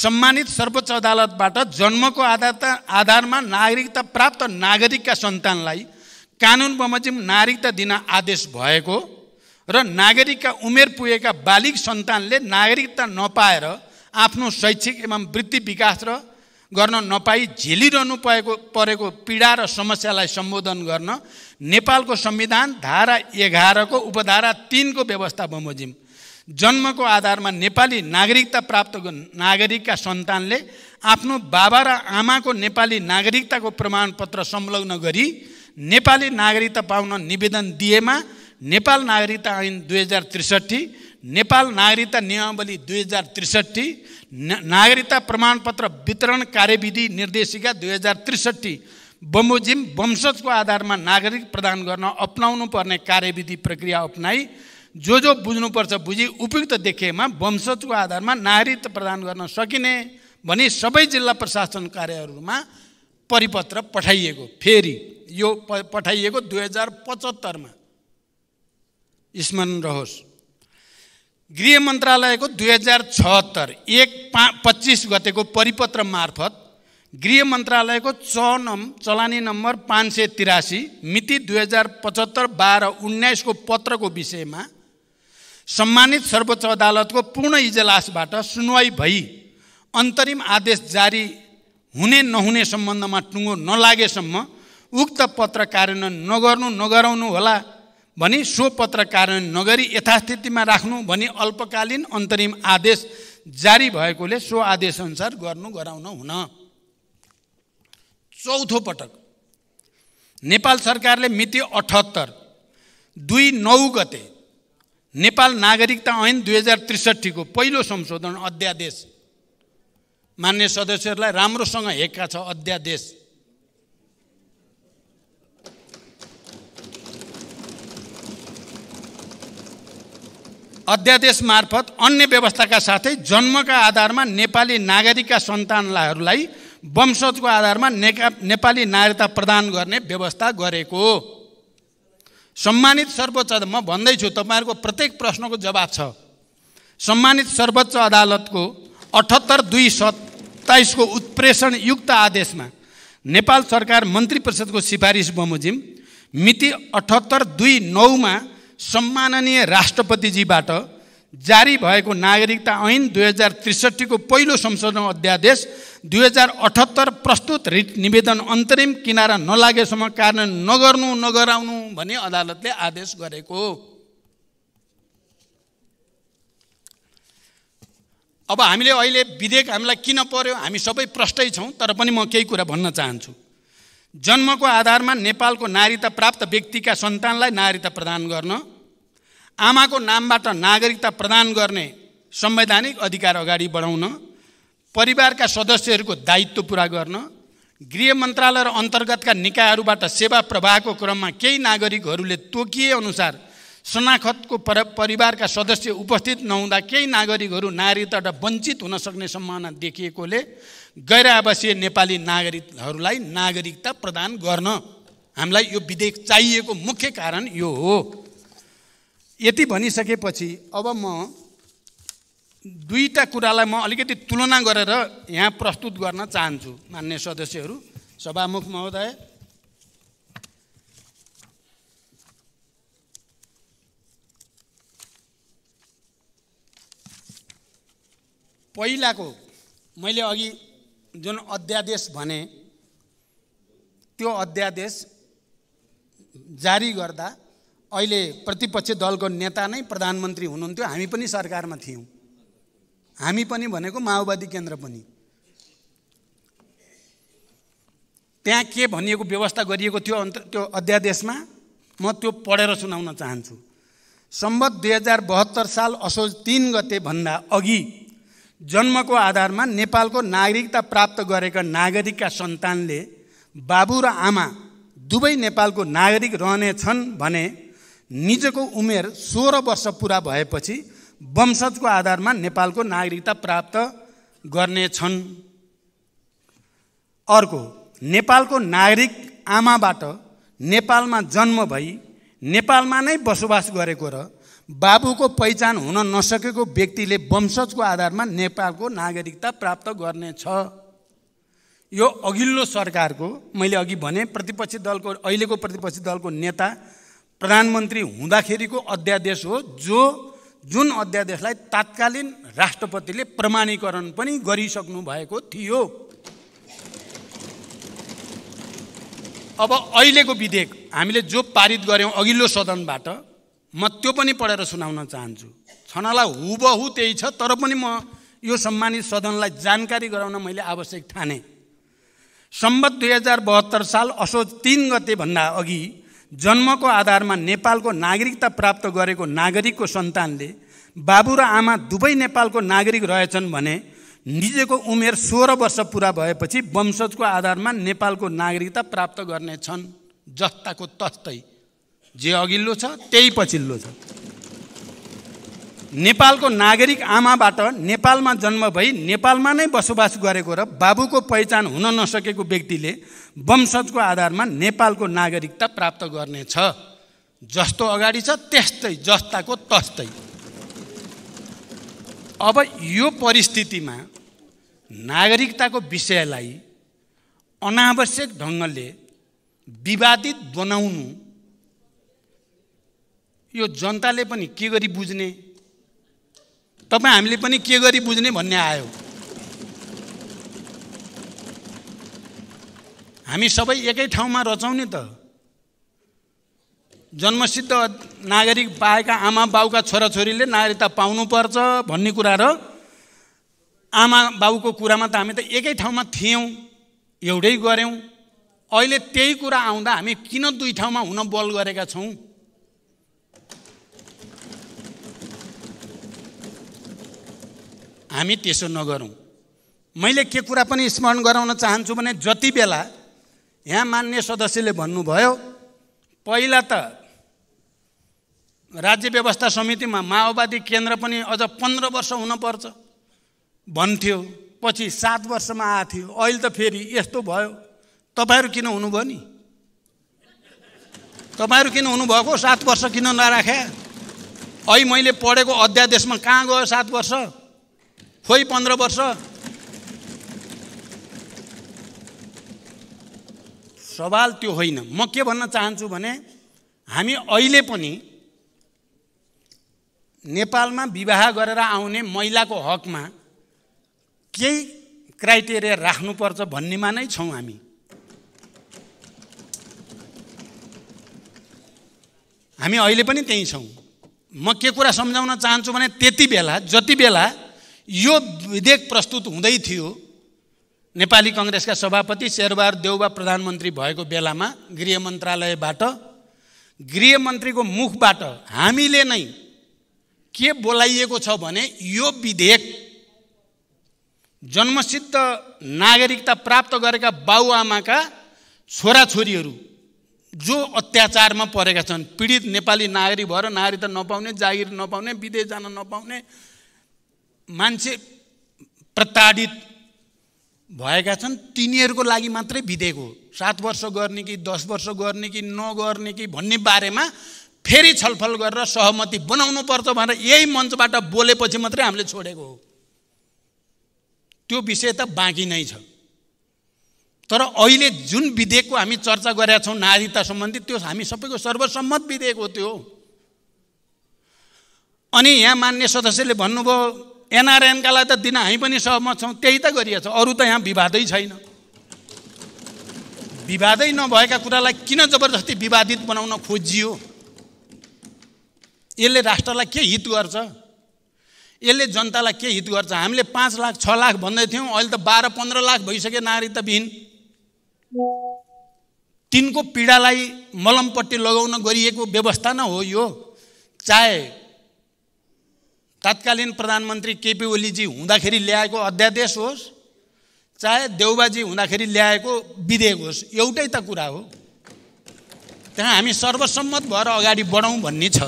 सम्मानित सर्वोच्च अदालतबाट जन्मको आधारता आधारमा नागरिकता प्राप्त नागरिकका सन्तानलाई कानुन बमोजिम नागरिकता दिन आदेश भएको र नागरिकका उमेर पुगेका बालिग सन्तानले नागरिकता नपाएर आफ्नो शैक्षिक एवं वृत्ति विकास र गर्न नपाई झेलिरहनु परेको परेको पीडा र समस्यालाई सम्बोधन गर्न नेपालको संविधान धारा एघार को उपधारा तीन को व्यवस्था बमोजिम जन्मको आधारमा नेपाली नागरिकता प्राप्त नागरिकका सन्तानले आफ्नो बाबा र आमाको नेपाली नागरिकताको प्रमाणपत्र संलग्न गरी नेपाली नागरिकता पाउन निवेदन दिएमा नेपाल नागरिकता ऐन दुई हजार त्रिसठी नेपाल नागरिकता नियमावली दुई हजार त्रिसठी नागरिकता प्रमाणपत्र वितरण कार्यविधि निर्देशिका दुई हजार त्रिसठी बमोजिम वंशजको आधारमा नागरिक प्रदान गर्न अपनाउनु पर्ने कार्यविधि प्रक्रिया अपनाई जो जो बुझ्नुपर्छ बुझी उपयुक्त देखिएमा वंशजको आधारमा नागरिकता प्रदान गर्न सकिने भनी सबै जिल्ला प्रशासन कार्यालयहरूमा परिपत्र पठाइएको। फेरि यो प पठाइएको दुई हजार पचहत्तरमा स्मरण रहोस्। गृह मंत्रालय को दुई हजार छहत्तर एक पा पच्चीस गते को परिपत्र मार्फत गृह मंत्रालय को च नम चलानी नंबर पांच सौ तिरासी मिति दुई हजार पचहत्तर बाह्र उन्नाइस को पत्र को विषय में सम्मानित सर्वोच्च अदालत को पूर्ण इजलासबाट सुनवाई भई अंतरिम आदेश जारी हुने नहुने संबंध में टुंगो नलागेसम्म उक्त पत्र कार्यान्वयन नगर्नु नगराउनु होला भनी सो पत्र कार्यान्वयन नगरी यथास्थितिमा राख्नु भनी अल्पकालीन अन्तरिम आदेश जारी भएकोले सो आदेश अनुसार गर्नु गराउनु हुन। चौथो पटक नेपाल सरकारले मिति अठहत्तर दुई नौ गते नेपाल नागरिकता ऐन दुई हजार त्रिसठी को पहिलो संशोधन अध्यादेश मान्य सदस्यहरूलाई राम्रोसँग हेक्का छ। अध्यादेश अध्यादेश मार्फत अन्य व्यवस्था का साथ ही जन्म का आधार में नेपाली नागरिक का सन्तानलाई वंशज को आधार में नेपाली नागरिकता प्रदान करने व्यवस्था गरेको। सम्मानित सर्वोच्च म भन्दै छु तपाईहरुको प्रत्येक प्रश्न को जवाब छ। सम्मानित सर्वोच्च अदालत को अठहत्तर दुई सत्ताईस को उत्प्रेषण युक्त आदेश में नेपाल सरकार मंत्री परिषद को सिफारिश बमोजिम मिति अठहत्तर दुई नौ में सम्माननीय राष्ट्रपतिजीबाट जारी भएको नागरिकता ऐन दुई हजार त्रिसठी को पहिलो संशोधन अध्यादेश दुई हजार अठहत्तर प्रस्तुत रिट निवेदन अन्तरिम किनारा नलागेसम्म कार्यान्वयन नगर्नु नगराउनु भन्ने अदालतले आदेश गरेको। अब हामीले अहिले विधेयक हामीलाई किन पर्यो हामी सबै प्रष्टै छौँ, तर पनि म केही कुरा भन्न चाहन्छु। जन्म को आधार में नेपाल को नागरिकता प्राप्त व्यक्ति का संतानलाई नागरिकता प्रदान गर्न, आमा को नामबाट नागरिकता प्रदान गर्ने संवैधानिक अधिकार अगाडि बढाउन, परिवार का सदस्यहरूको दायित्व पूरा गर्न, गृह मंत्रालय र अन्तर्गतका निकायहरूबाट सेवा प्रवाह को क्रम में केही नागरिकहरूले तोकिए अनुसार शनाखत को परिवार का सदस्य उपस्थित नहुँदा केही नागरिकहरू नागरिकताबाट वञ्चित हुन सक्ने सम्भावना देखिएकोले गैर आवासीय नेपाली नागरिकहरूलाई नागरिकता प्रदान गर्न हामीलाई यो विधेयक चाहिएको मुख्य कारण यो हो। यति भनिसकेपछि अब म दुईटा कुरालाई म अलिकति तुलना गरेर यहाँ प्रस्तुत गर्न चाहन्छु। मान्य सदस्यहरू, सभामुख महोदय, पहिलाको मैले अघि जुन अध्यादेश भने त्यो अध्यादेश जारी गर्दा अहिले प्रतिपक्षी दलको नेता नै प्रधानमन्त्री हुनुहुन्थ्यो, हामी पनि सरकारमा थियौँ, हामी पनि भनेको माओवादी केन्द्र पनि। त्यहाँ के भनिएको व्यवस्था गरिएको थियो त्यो अध्यादेशमा म त्यो पढेर सुनाउन चाहन्छु। सम्बत दुई हजार बहत्तर साल असोज तीन गते भन्दा अघि जन्म को आधार में नेपाल को नागरिकता प्राप्त गरेका नागरिक का सन्तानले बाबू र आमा दुवै नेपालको नागरिक रहने छन् भने निजको उमेर सोह्र वर्ष पूरा भएपछि वंशज को आधार में नेपालको नागरिकता प्राप्त गर्ने छन्। अर्को, नेपालको नागरिक आमाबाट नेपालमा जन्म भई नेपालमा नै बसोबास गरेको र बाबुको पहिचान हुन नसकेको व्यक्तिले वंशजको आधारमा नेपालको नागरिकता प्राप्त गर्नेछ। यो अघिल्लो सरकारको, मैले अघि भने प्रतिपक्षी दलको, अहिलेको प्रतिपक्षी दलको नेता प्रधानमन्त्री हुँदाखेरिको अध्यादेश हो, जो जुन अध्यादेशलाई तात्कालीन राष्ट्रपतिले प्रमाणीकरण पनि गरिसक्नु भएको थियो। अब अहिलेको विधेयक हामीले जो पारित गर्यौँ अघिल्लो सदनबाट, म त्यो पनि पढेर सुनाउन चाहन्छु। छनला हुबहु त्यही छ, तर पनि म यो सम्मानित सदनलाई जानकारी गराउन मैले आवश्यक ठाने। सम्बत दुई हजार बहत्तर साल असोज तीन गते भन्दा अघि जन्मको आधारमा नेपालको नागरिकता प्राप्त गरेको नागरिकको सन्तानले बाबु र आमा दुवै नेपालको नागरिक रहेछन् भने निजको उमेर सोह्र वर्ष पुरा भएपछि वंशजको आधारमा नेपालको नागरिकता प्राप्त गर्नेछन्। जस्ताको तस्तै, जे अघिल्लो छ त्यही पछिल्लो छ। नेपालको नागरिक आमाबाट नेपालमा जन्म भई नेपालमा नै बसोबास गरेको र बाबुको पहिचान हुन नसकेको व्यक्तिले वंशजको आधारमा नेपालको नागरिकता प्राप्त गर्नेछ। जस्तो अगाडि छ त्यस्तै जस्ताको तस्तै। अब यो परिस्थितिमा नागरिकताको विषयलाई अनावश्यक ढङ्गले विवादित बनाउनु यो जनताले पनि के गरी बुझ्ने, तपाईं हामीले पनि के गरी बुझ्ने भन्ने आयो। हामी सबै एकै ठाउँमा रचाउँ नि त। जन्मसिद्ध नागरिक पाएका आमा बाउका छोराछोरीले नागरिकता पाउनुपर्छ भन्ने कुरा र आमा बाउको कुरामा त हामी त एकै ठाउँमा थियौँ, एउटै गऱ्यौँ। अहिले त्यही कुरा आउँदा हामी किन दुई ठाउँमा हुन बल गरेका छौँ? हामी त्यसो नगरौँ। मैले के कुरा पनि स्मरण गराउन चाहन्छु भने जति बेला यहाँ मान्य सदस्यले भन्नुभयो पहिला त राज्य व्यवस्था समितिमा माओवादी केन्द्र पनि अझ पन्ध्र वर्ष हुनुपर्छ भन्थ्यो, पछि सात वर्षमा आएको थियो, अहिले त फेरि यस्तो भयो। तपाईहरु किन हुनुभयो नि? तपाईहरु किन हुनुभएको? सात वर्ष किन नराखे? अहिले मैले पढेको अध्यादेशमा कहाँ गयो सात वर्ष? खोइ पन्ध्र वर्ष। सवाल त्यो होइन। म के भन्न चाहन्छु भने हामी अहिले पनि नेपालमा विवाह गरेर आउने महिलाको हकमा केही क्राइटेरिया राख्नुपर्छ भन्नेमा नै छौँ हामी। हामी अहिले पनि त्यही छौँ। म के कुरा सम्झाउन चाहन्छु भने त्यति बेला जति बेला यो विधेयक प्रस्तुत हुँदै थियो, नेपाली कांग्रेसका सभापति शेरबहादुर देउवा प्रधानमन्त्री भएको बेलामा गृह मन्त्रालयबाट गृह मन्त्रीको मुखबाट हामीले नै के बोलाइएको छ भने यो विधेयक जन्मसिद्ध नागरिकता प्राप्त गरेका बाबुआमाका छोराछोरीहरू जो अत्याचारमा परेका छन्, पीडित नेपाली नागरिक भएर नागरिकता नपाउने, जागिर नपाउने, विदेश जान नपाउने मान्छे प्रताडित भएका छन्, तिनीहरूको लागि मात्रै विधेयक हो। सात वर्ष गर्ने कि दस वर्ष गर्ने कि नगर्ने कि भन्ने बारेमा फेरि छलफल गरेर सहमति बनाउनु पर्छ भनेर यही मञ्चबाट बोलेपछि मात्रै हामीले छोडेको हो। त्यो विषय त बाँकी नै छ। तर अहिले जुन विधेयकको हामी चर्चा गरेका छौँ नागरिकता सम्बन्धी, त्यो हामी सबैको सर्वसम्मत विधेयक हो त्यो। अनि यहाँ मान्य सदस्यले भन्नुभयो एनआरएन का लागि त दिन हामी पनि सहमत छौँ, त्यही त गरिएछ, अरू त यहाँ विवादै छैन। विवादै नभएका कुरालाई किन जबरजस्ती विवादित बनाउन खोजियो? यसले राष्ट्रलाई के हित गर्छ? यसले जनतालाई के हित गर्छ? हामीले पाँच लाख छ लाख भन्दै थियौँ, अहिले त बाह्र पन्ध्र लाख भइसक्यो नागरिकता विहीन। तिनको पीडालाई मलमपट्टि लगाउन गरिएको व्यवस्था न हो यो। चाहे तत्कालीन प्रधानमन्त्री केपी ओलीजी हुँदाखेरि ल्याएको अध्यादेश होस्, चाहे देउबाजी हुँदाखेरि ल्याएको विधेयक होस्, एउटै त कुरा हो। त्यहाँ हामी सर्वसम्मत भएर अगाडि बढौँ भन्ने छ।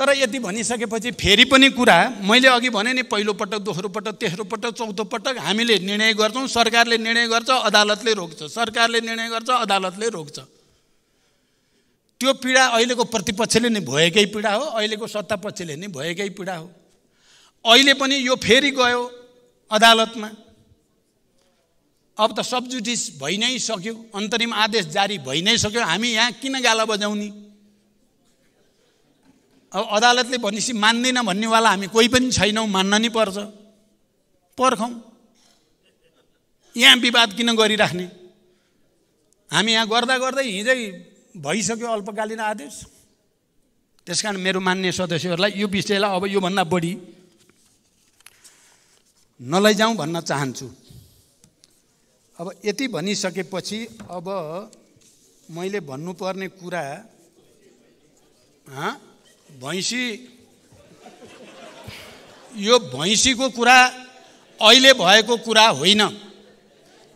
तर यति भनिसकेपछि फेरि पनि कुरा मैले अघि भने नि, पहिलोपटक दोस्रोपटक तेस्रोपटक चौथोपटक हामीले निर्णय गर्छौँ, सरकारले निर्णय गर्छ अदालतले रोक्छ, सरकारले निर्णय गर्छ अदालतले रोक्छ। त्यो पीडा अहिलेको प्रतिपक्षले नै भएकै पीडा हो, अहिलेको सत्तापक्षले नै भएकै पीडा हो। अहिले पनि यो फेरि गयो अदालतमा। अब त सब जुडिस भइ नै सक्यो, अन्तरिम आदेश जारी भइ नै सक्यो, हामी यहाँ किन गाला बजाउने? अब अदालतले भनेपछि मान्दैन भन्नेवाला हामी कोही पनि छैनौँ, मान्न नै पर्छ। पर्खौँ, यहाँ विवाद किन गरिराख्ने? हामी यहाँ गर्दा गर्दै हिजै भइसक्यो अल्पकालीन आदेश। त्यसकारण मेरो मान्य सदस्यहरूलाई यो विषयलाई अब योभन्दा बढी नलैजाउँ भन्न चाहन्छु। अब यति भनिसकेपछि अब मैले भन्नुपर्ने कुरा भैँसी, यो भैँसीको कुरा अहिले भएको कुरा होइन।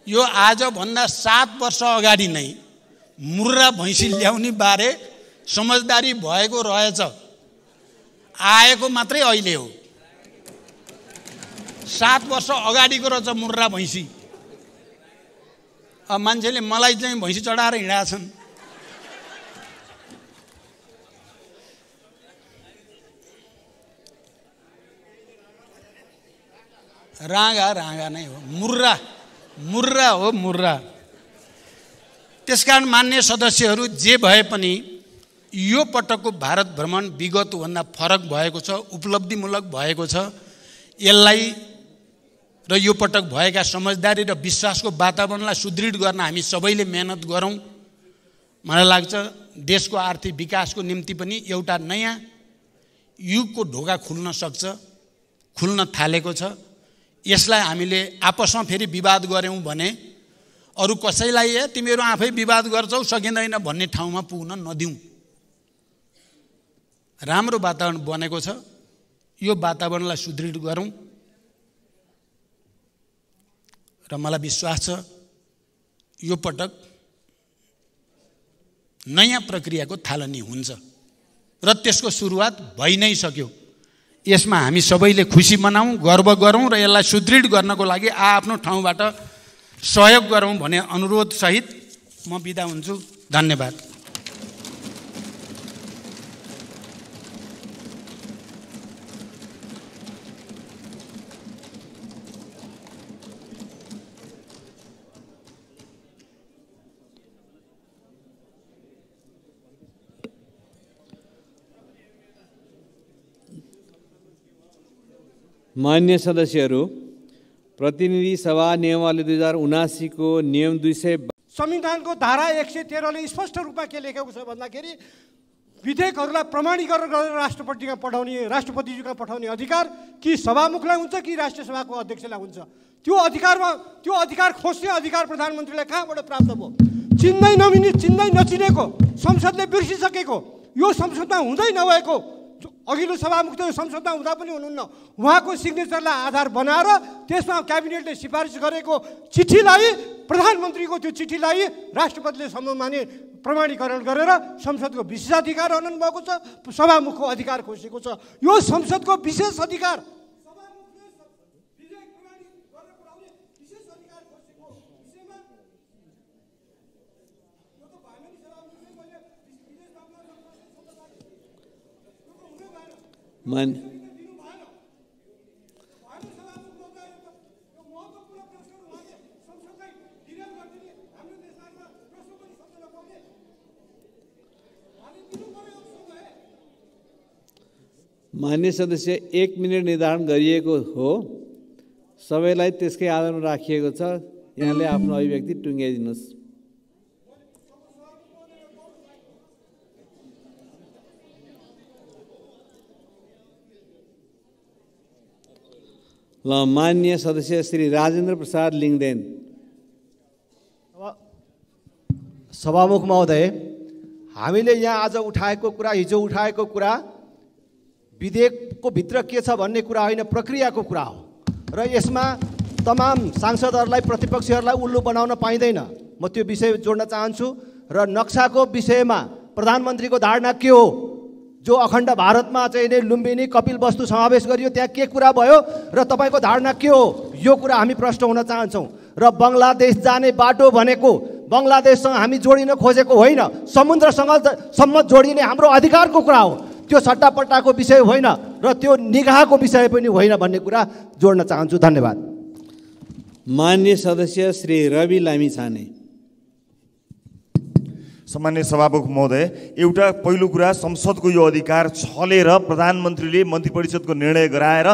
यो आजभन्दा सात वर्ष अगाडि नै मुर्रा भैँसी ल्याउने बारे समझदारी भएको रहेछ, आएको मात्रै अहिले हो। सात वर्ष अगाडिको रहेछ मुर्रा भैँसी। अब मान्छेले मलाई चाहिँ भैँसी चढाएर हिँडाछन्। राँगा राँगा नै हो, मुर्रा मुर्रा हो मुर्रा। त्यसकारण मान्य सदस्यहरू, जे भए पनि यो पटकको भारत भ्रमण विगतभन्दा फरक भएको छ, उपलब्धिमूलक भएको छ। यसलाई र यो पटक भएका समझदारी र विश्वासको वातावरणलाई सुदृढ गर्न हामी सबैले मेहनत गरौँ। मलाई लाग्छ देशको आर्थिक विकासको निम्ति पनि एउटा नयाँ युगको ढोका खुल्न सक्छ, खुल्न थालेको छ। यसलाई हामीले आपसमा फेरि विवाद गऱ्यौँ भने अरू कसैलाई ए तिमीहरू आफै विवाद गर्छौ सकिँदैन भन्ने ठाउँमा पुग्न नदिउँ। राम्रो वातावरण बनेको छ, यो वातावरणलाई सुदृढ गरौँ र मलाई विश्वास छ यो पटक नयाँ प्रक्रियाको थालनी हुन्छ र त्यसको सुरुवात भइ नै सक्यो। यसमा हामी सबैले खुसी मनाऊँ, गर्व गरौँ र यसलाई सुदृढ गर्नको लागि आआफ्नो ठाउँबाट सहयोग गरौँ भन्ने अनुरोध सहित म बिदा हुन्छु। धन्यवाद। मान्य सदस्यहरू, प्रतिनिधि सभा नियमावली दुई हजार उनासी को नियम दुई सौ संविधान को धारा एक सौ तेह्रले स्पष्ट रूप में के लेखेको छ भन्दाखेरि विधेयकहरूलाई प्रमाणीकरण गरेर राष्ट्रपति का पठाउने राष्ट्रपतिजी का पठाउने अधिकार कि सभामुखलाई हुन्छ कि राष्ट्रिय सभा को अध्यक्षलाई हुन्छ। त्यो अधिकारमा त्यो अधिकार खोज्ने अधिकार प्रधानमन्त्रीलाई कहाँबाट प्राप्त भयो? चिन्दै नमिनी चिन्दै नचिनेको संसदले बिर्सिसकेको, यो संसदमा हुँदै नभएको, अघिल्लो सभामुख त संसदमा हुँदा पनि हुनुहुन्न, उहाँको सिग्नेचरलाई आधार बनाएर त्यसमा क्याबिनेटले सिफारिस गरेको चिठीलाई, प्रधानमन्त्रीको त्यो चिठीलाई राष्ट्रपतिले सम्मानले प्रमाणीकरण गरेर संसदको विशेषाधिकार हनन भएको छ, सभामुखको अधिकार खोसेको छ। यो संसदको विशेष अधिकार मान मान्य सदस्य एक मिनट निर्धारण गरिएको हो, सबैलाई त्यसकै आधारमा राखिएको छ। यहाँले आफ्नो अभिव्यक्ति टुङ्ग्याइदिनुहोस्। ल, मान्य सदस्य श्री राजेन्द्र प्रसाद लिङ्गदेन। सभामुख महोदय, हामीले यहाँ आज उठाएको कुरा, हिजो उठाएको कुरा विधेयकको भित्र के छ भन्ने कुरा होइन, प्रक्रियाको कुरा हो र यसमा तमाम सांसदहरूलाई प्रतिपक्षीहरूलाई उल्लु बनाउन पाइँदैन। म त्यो विषय जोड्न चाहन्छु। र नक्साको विषयमा प्रधानमन्त्रीको धारणा के हो? जो अखण्ड भारतमा चाहिँ नै लुम्बिनी कपिलवस्तु समावेश गरियो, त्यहाँ के कुरा भयो र तपाईँको धारणा के हो? यो कुरा हामी प्रश्न हुन चाहन्छौँ। र बङ्गलादेश जाने बाटो भनेको बङ्गलादेशसँग हामी जोडिन खोजेको होइन, समुद्रसँग सम्म जोडिने हाम्रो अधिकारको कुरा हो। त्यो सट्टापट्टाको विषय होइन र त्यो निगाहको विषय पनि होइन भन्ने कुरा जोड्न चाहन्छु। धन्यवाद। मान्य सदस्य श्री रवि लामिछाने। सम्मान्य सभामुख महोदय, एउटा पहिलो कुरा, संसदको यो अधिकार छलेर प्रधानमन्त्रीले मन्त्रीपरिषदको निर्णय गराएर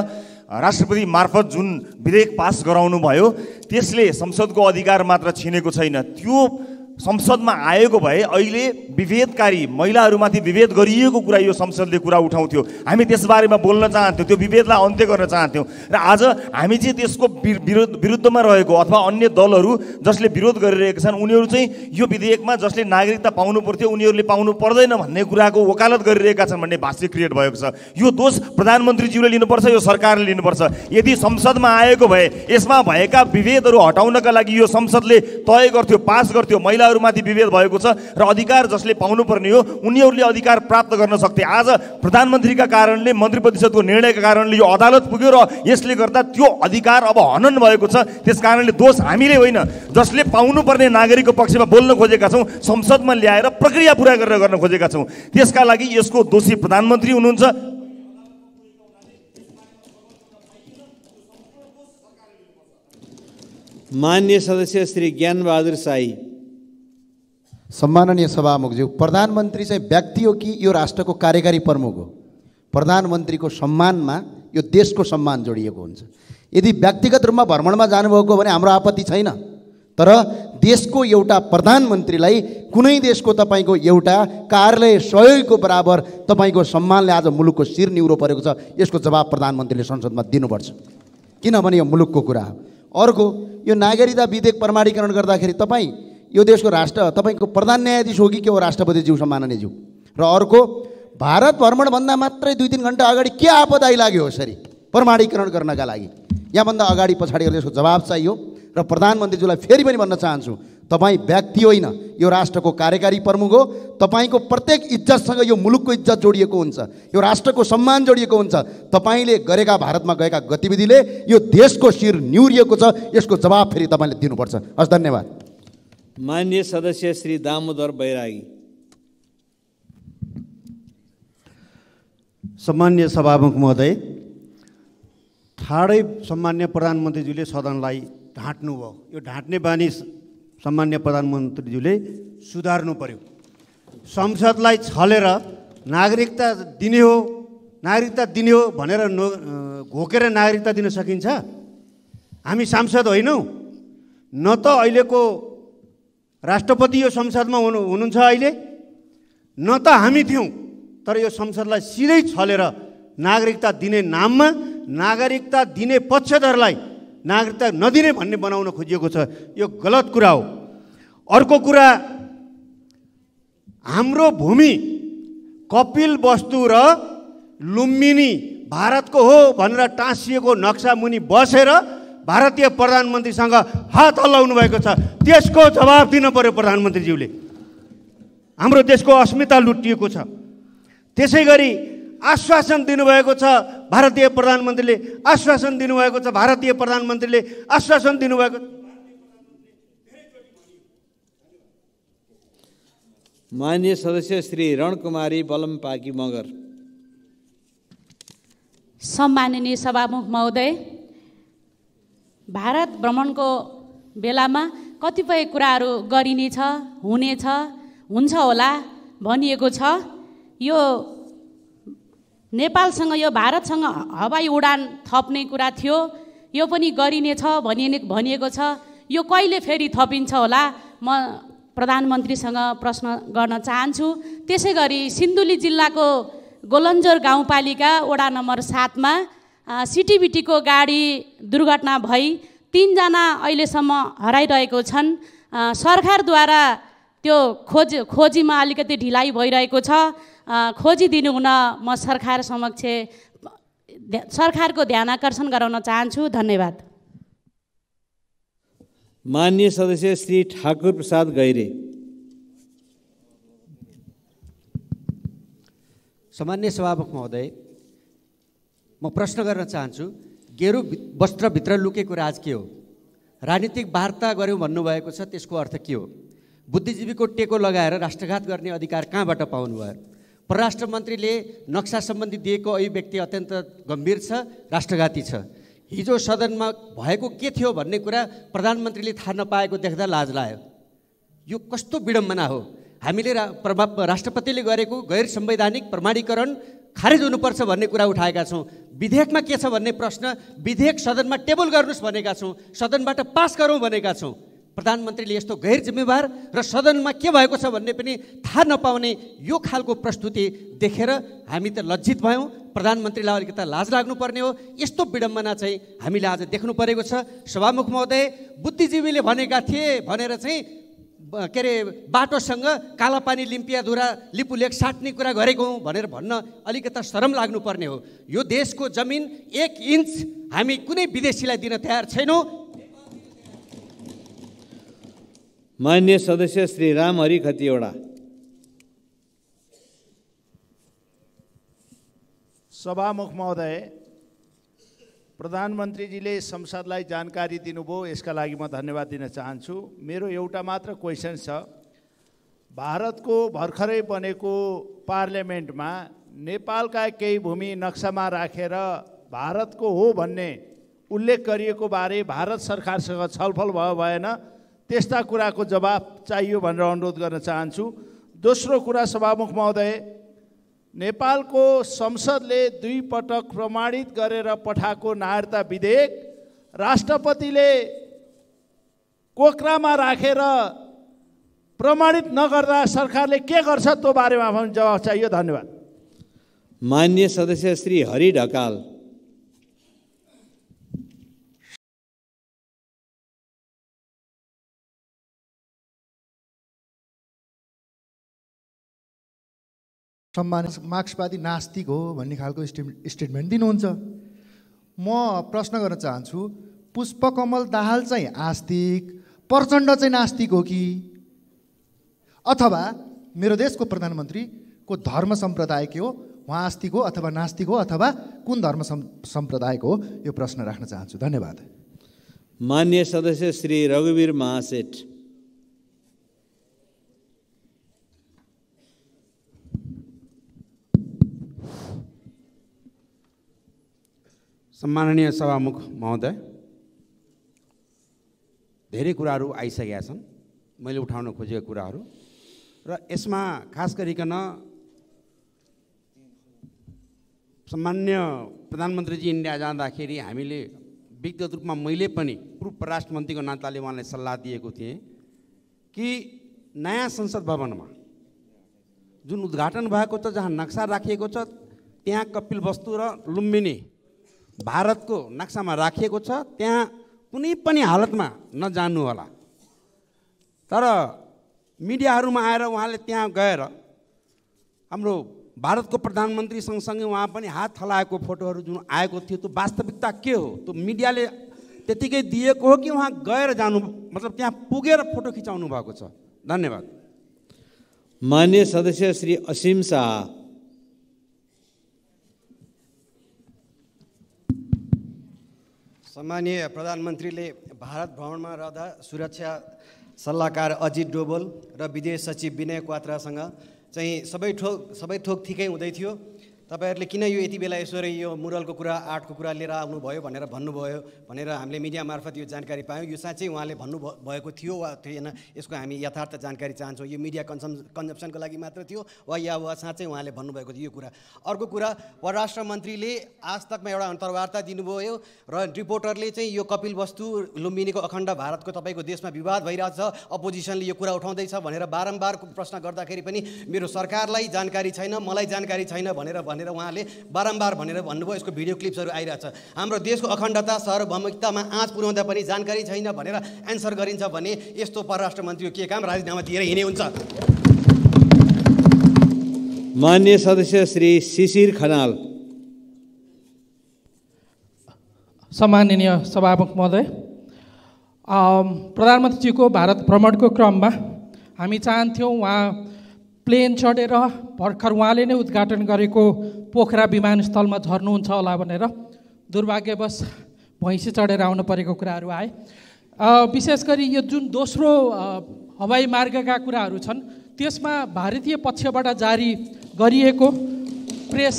राष्ट्रपति मार्फत जुन विधेयक पास गराउनु भयो त्यसले संसदको अधिकार मात्र छिनेको छैन, त्यो संसदमा आएको भए अहिले विभेदकारी महिलाहरूमाथि विभेद गरिएको कुरा यो संसदले कुरा उठाउँथ्यो, हामी त्यसबारेमा बोल्न चाहन्थ्यौँ, त्यो विभेदलाई अन्त्य गर्न चाहन्थ्यौँ। र आज हामी चाहिँ त्यसको विरोध विरुद्धमा रहेको अथवा अन्य दलहरू जसले विरोध गरिरहेका छन् उनीहरू चाहिँ यो विधेयकमा जसले नागरिकता पाउनु पर्थ्यो उनीहरूले पाउनु पर्दैन भन्ने कुराको वकालत गरिरहेका छन् भन्ने भाष्य क्रिएट भएको छ। यो दोष प्रधानमन्त्रीज्यूले लिनुपर्छ, यो सरकारले लिनुपर्छ। यदि संसदमा आएको भए यसमा भएका विभेदहरू हटाउनका लागि यो संसदले तय गर्थ्यो, पास गर्थ्यो। महिला माथि विभेद भएको छ र अधिकार जसले पाउनुपर्ने हो उनीहरूले अधिकार प्राप्त गर्न सक्थे। आज प्रधानमन्त्रीका कारणले, मन्त्री परिषदको निर्णयका कारणले यो अदालत पुग्यो र यसले गर्दा त्यो अधिकार अब हनन भएको छ। त्यसकारणले दोष हामीले होइन, जसले पाउनुपर्ने नागरिकको पक्षमा बोल्न खोजेका छौँ, संसदमा ल्याएर प्रक्रिया पुरा गरेर गर्न खोजेका छौँ, त्यसका लागि यसको दोषी प्रधानमन्त्री हुनुहुन्छ। माननीय सदस्य श्री ज्ञानबहादुर साई। सम्माननीय सभामुखज्यू, प्रधानमन्त्री चाहिँ व्यक्ति हो कि यो राष्ट्रको कार्यकारी प्रमुख हो। प्रधानमन्त्रीको सम्मानमा यो देशको सम्मान जोडिएको हुन्छ। यदि व्यक्तिगत रूपमा भ्रमणमा जानुभएको भने हाम्रो आपत्ति छैन, तर देशको एउटा प्रधानमन्त्रीलाई कुनै देशको तपाईँको एउटा कार्यालय सहयोगको बराबर तपाईँको सम्मानले आज मुलुकको शिर निहुरो परेको छ। यसको जवाब प्रधानमन्त्रीले संसदमा दिनुपर्छ, किनभने यो मुलुकको कुरा हो। अर्को, यो नागरिकता विधेयक प्रमाणीकरण गर्दाखेरि तपाईँ यो देशको राष्ट्र तपाईँको प्रधान न्यायाधीश हो कि के हो राष्ट्रपतिज्यू, सम्माननीयज्यू? र अर्को, भारत भ्रमणभन्दा मात्रै दुई तिन घन्टा अगाडि के आपद आइलाग्यो यसरी प्रमाणीकरण गर्नका लागि? यहाँभन्दा अगाडि पछाडि यसको जवाब चाहियो। र प्रधानमन्त्रीज्यूलाई फेरि पनि भन्न चाहन्छु, तपाईँ व्यक्ति होइन, यो राष्ट्रको कार्यकारी प्रमुख हो। तपाईँको प्रत्येक इज्जतसँग यो मुलुकको इज्जत जोडिएको हुन्छ, यो राष्ट्रको सम्मान जोडिएको हुन्छ। तपाईँले गरेका भारतमा गएका गतिविधिले यो देशको शिर निहुरिएको छ। यसको जवाब फेरि तपाईँले दिनुपर्छ। हस्, धन्यवाद। माननीय सदस्य श्री दामोदर बैरागी। सम्माननीय सभामुख महोदय, ठाडै सम्मान्य प्रधानमन्त्रीज्यूले सदनलाई ढाँट्नु भयो। यो ढाँट्ने बानी सम्मान्य प्रधानमन्त्रीज्यूले सुधार्नु पर्यो। संसदलाई छलेर नागरिकता दिने हो नागरिकता दिने हो भनेर नो घोकेर नागरिकता दिन सकिन्छ? हामी सांसद होइनौँ न त अहिलेको राष्ट्रपति यो संसदमा हुनुहुन्छ अहिले, न त हामी थियौँ। तर यो संसदलाई सिधै छलेर नागरिकता दिने नाममा नागरिकता दिने पक्षधरलाई नागरिकता नदिने भन्ने बनाउन खोजिएको छ। यो गलत कुरा हो। अर्को कुरा, हाम्रो भूमि कपिलवस्तु र लुम्बिनी भारतको हो भनेर टाँसिएको नक्सा मुनि बसेर भारतीय प्रधानमन्त्रीसँग हात हल्लाउनु भएको छ। त्यसको जवाब दिन पर्यो प्रधानमन्त्रीज्यूले। हाम्रो देशको अस्मिता लुटिएको छ। त्यसै गरी आश्वासन दिनुभएको छ भारतीय प्रधानमन्त्रीले, आश्वासन दिनुभएको छ भारतीय प्रधानमन्त्रीले आश्वासन दिनुभएको। माननीय सदस्य श्री रणकुमारी बलमपाकी मगर। सम्माननीय सभामुख महोदय, भारत भ्रमणको बेलामा कतिपय कुराहरू गरिनेछ, हुनेछ, हुन्छ होला भनिएको छ। यो नेपालसँग यो भारतसँग हवाई उडान थप्ने कुरा थियो, यो पनि गरिनेछ भनिने भनिएको छ। यो कहिले फेरि थपिन्छ होला, म प्रधानमन्त्रीसँग प्रश्न गर्न चाहन्छु। त्यसै गरी सिन्धुली जिल्लाको गोलन्जोर गाउँपालिका वडा नम्बर सातमा सिटिबिटीको गाडी दुर्घटना भई तीनजना अहिलेसम्म हराइरहेको छन्। सरकारद्वारा त्यो खोज खोजीमा अलिकति ढिलाइ भइरहेको छ। खोजिदिनु हुन म सरकार समक्ष सरकारको ध्यान आकर्षण गराउन चाहन्छु। धन्यवाद। माननीय सदस्य श्री ठाकुर प्रसाद गैरे। सम्माननीय सभामुख महोदय, म प्रश्न गर्न चाहन्छु, गेरु वस्त्रभित्र लुकेको राज के हो? राजनीतिक वार्ता गऱ्यौँ भन्नुभएको छ, त्यसको अर्थ के हो? बुद्धिजीवीको टेको लगाएर राष्ट्रघात गर्ने अधिकार कहाँबाट पाउनुभयो? परराष्ट्र मन्त्रीले नक्सा सम्बन्धी दिएको अभिव्यक्ति अत्यन्त गम्भीर छ, राष्ट्रघाती छ। हिजो सदनमा भएको के थियो भन्ने कुरा प्रधानमन्त्रीले थाहा नपाएको देख्दा लाज लाग्यो। यो कस्तो विडम्बना हो! हामीले राष्ट्रपतिले गरेको गैर संवैधानिक प्रमाणीकरण खारेज हुनुपर्छ भन्ने कुरा उठाएका छौँ। विधेयकमा के छ भन्ने प्रश्न विधेयक सदनमा टेबल गर्नुहोस् भनेका छौँ, सदनबाट पास गरौँ भनेका छौँ। प्रधानमन्त्रीले यस्तो गैर जिम्मेवार र सदनमा के भएको छ भन्ने पनि थाहा नपाउने यो खालको प्रस्तुति देखेर हामी त लज्जित भयौँ। प्रधानमन्त्रीलाई अलिकता लाज लाग्नुपर्ने हो। यस्तो विडम्बना चाहिँ हामीले आज देख्नु परेको छ। सभामुख महोदय, बुद्धिजीवीले भनेका थिए भनेर चाहिँ के अरे बाटोसँग कालापानी लिम्पियाधुरा लिपुलेक साट्ने कुरा गरेको हौँ भनेर भन्न अलिकता शरम लाग्नुपर्ने हो। यो देशको जमिन एक इन्च हामी कुनै विदेशीलाई दिन तयार छैनौँ। माननीय सदस्य श्री रामहरि खतिवडा। सभामुख महोदय, प्रधानमन्त्रीजीले संसदलाई जानकारी दिनुभयो, यसका लागि म धन्यवाद दिन चाहन्छु। मेरो एउटा मात्र क्वेसन छ, भारतको भर्खरै बनेको पार्लियामेन्टमा नेपालका केही भूमि नक्सामा राखेर भारतको हो भन्ने उल्लेख गरिएको बारे भारत सरकारसँग छलफल भयो भएन त्यस्ता कुराको जवाब चाहियो भनेर अनुरोध गर्न चाहन्छु। दोस्रो कुरा सभामुख महोदय, नेपालको संसदले दुई पटक प्रमाणित गरेर पठाएको नागरिकता विधेयक राष्ट्रपतिले कोक्रामा राखेर प्रमाणित नगर्दा सरकारले के गर्छ त्यो बारेमा पनि जवाफ चाहियो। धन्यवाद। माननीय सदस्य श्री हरि ढकाल। सम्मानित मार्क्सवादी नास्तिक हो भन्ने खालको स्टेटमेन्ट दिनुहुन्छ। म प्रश्न गर्न चाहन्छु, पुष्प कमल दाहाल चाहिँ आस्तिक, प्रचण्ड चाहिँ नास्तिक हो कि, अथवा मेरो देशको प्रधानमन्त्रीको धर्म सम्प्रदाय के हो, उहाँ आस्तिक हो अथवा नास्तिक हो अथवा कुन धर्म सम्प्रदायको हो, यो प्रश्न राख्न चाहन्छु। धन्यवाद। मान्य सदस्य श्री रघुवीर महासेठ। सम्माननीय सभामुख महोदय, धेरै कुराहरू आइसकेका छन्, मैले उठाउन खोजेको कुराहरू, र यसमा खास गरिकन सम्मान्य प्रधानमन्त्रीजी इन्डिया जाँदाखेरि हामीले व्यक्तिगत रूपमा मैले पनि पूर्व राष्ट्रमन्त्रीको नाताले उहाँलाई सल्लाह दिएको थिएँ कि नयाँ संसद भवनमा जुन उद्घाटन भएको छ, जहाँ नक्सा राखिएको छ, त्यहाँ कपिलवस्तु र लुम्बिनी भारतको नक्सामा राखिएको छ, त्यहाँ कुनै पनि हालतमा नजानु होला। तर मिडियाहरूमा आएर उहाँले त्यहाँ गएर हाम्रो भारतको प्रधानमन्त्री सँगसँगै उहाँ पनि हात हलाएको फोटोहरू जुन आएको थियो, त्यो वास्तविकता के हो? त्यो मिडियाले त्यतिकै दिएको हो कि उहाँ गएर जानु, मतलब त्यहाँ पुगेर फोटो खिचाउनु भएको छ? धन्यवाद। मान्य सदस्य श्री असीम शाह। सम्मानीय प्रधानमन्त्रीले भारत भ्रमणमा रहँदा सुरक्षा सल्लाहकार अजित डोभाल र विदेश सचिव विनय क्वात्रासँग चाहिँ सबै ठोक सबै थोक ठिकै हुँदै थियो। तपाईहरूले किन यो यति बेला यसरी यो मुरलको कुरा, आर्टको कुरा लिएर आउनुभयो भनेर भन्नुभयो भनेर हामीले मिडिया मार्फत यो जानकारी पायौँ। यो साँच्चै उहाँले भन्नुभएको थियो वा थिएन, यसको हामी यथार्थ जानकारी चाहन्छौँ। यो मिडिया कन्सम कन्जम्सनको लागि मात्र थियो वा या वा साँच्चै उहाँले भन्नुभएको थियो यो कुरा? अर्को कुरा, परराष्ट्र मन्त्रीले आजतकमा एउटा अन्तर्वार्ता दिनुभयो र रिपोर्टरले चाहिँ यो कपिलवस्तु लुम्बिनीको अखण्ड भारतको तपाईँको देशमा विवाद भइरहेको छ, अपोजिसनले यो कुरा उठाउँदैछ भनेर बारम्बार प्रश्न गर्दाखेरि पनि मेरो सरकारलाई जानकारी छैन, मलाई जानकारी छैन भनेर भनेर उहाँले बारम्बार भनेर भन्नुभयो। यसको भिडियो क्लिप्सहरू आइरहेछ। हाम्रो देशको अखण्डता सार्वभौमिकतामा आँच पुर्याउँदा पनि जानकारी छैन भनेर एन्सर गरिन्छ भने यस्तो परराष्ट्र मन्त्रीको के काम? राजीनामा दिएर हिँडे हुन्छ। मान्य सदस्य श्री शिशिर खनाल। सम्माननीय सभामुख महोदय, प्रधानमन्त्रीजीको भारत भ्रमणको क्रममा हामी चाहन्थ्यौँ उहाँ प्लेन चढेर भर्खर उहाँले नै उद्घाटन गरेको पोखरा विमानस्थलमा झर्नुहुन्छ होला भनेर, दुर्भाग्यवश भैँसी चढेर आउनु परेको कुराहरू आए। विशेष गरी यो जुन दोस्रो हवाई मार्गका कुराहरू छन् त्यसमा भारतीय पक्षबाट जारी गरिएको प्रेस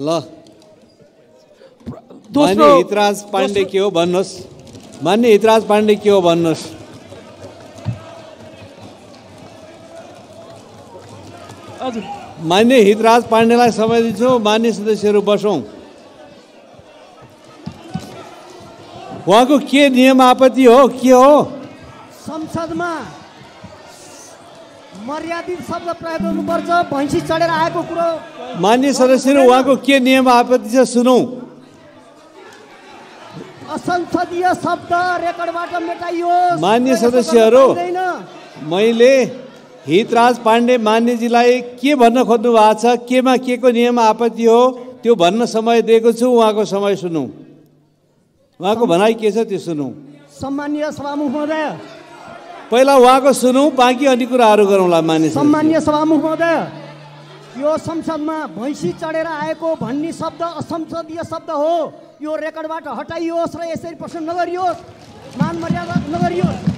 ल दोस्रो हितराज पाण्डे के हो भन्नुहोस्। मान्य हितराज पाण्डे के हो भन्नुहोस्। मान्य हितराज पाण्डेलाई समय दिन्छौँ। मान्य सदस्यहरू बसौँ। उहाँको के नियम आपत्ति हो, के हो? संसदमा मर्यादित शब्द प्रयोग गर्नुपर्छ, भैँसी चढेर आएको कुरो। मान्य सदस्यहरू, उहाँको के नियम आपत्ति छ सुनौ। असंसदीय शब्द रेकर्डबाट मेटाइयोस्। मान्य सदस्यहरू, मैले हितराज पाण्डे मान्यजीलाई के भन्न खोज्नु भएको छ, केमा के को नियम आपत्ति हो त्यो भन्न समय दिएको छु। उहाँको समय सुनौँ, उहाँको भनाइ के छ त्यो सुनौँ। सम्माननीय सभामुख महोदय, पहिला उहाँको सुनौँ, बाँकी अन्य कुराहरू गरौँला। मान्य सम्माननीय सभामुख महोदय, यो संसदमा भैँसी चढेर आएको भन्ने शब्द असंसदीय शब्द हो। यो रेकर्डबाट हटाइयोस् र यसरी प्रश्न नगरियोस्, मान मर्यादा नगरियोस्।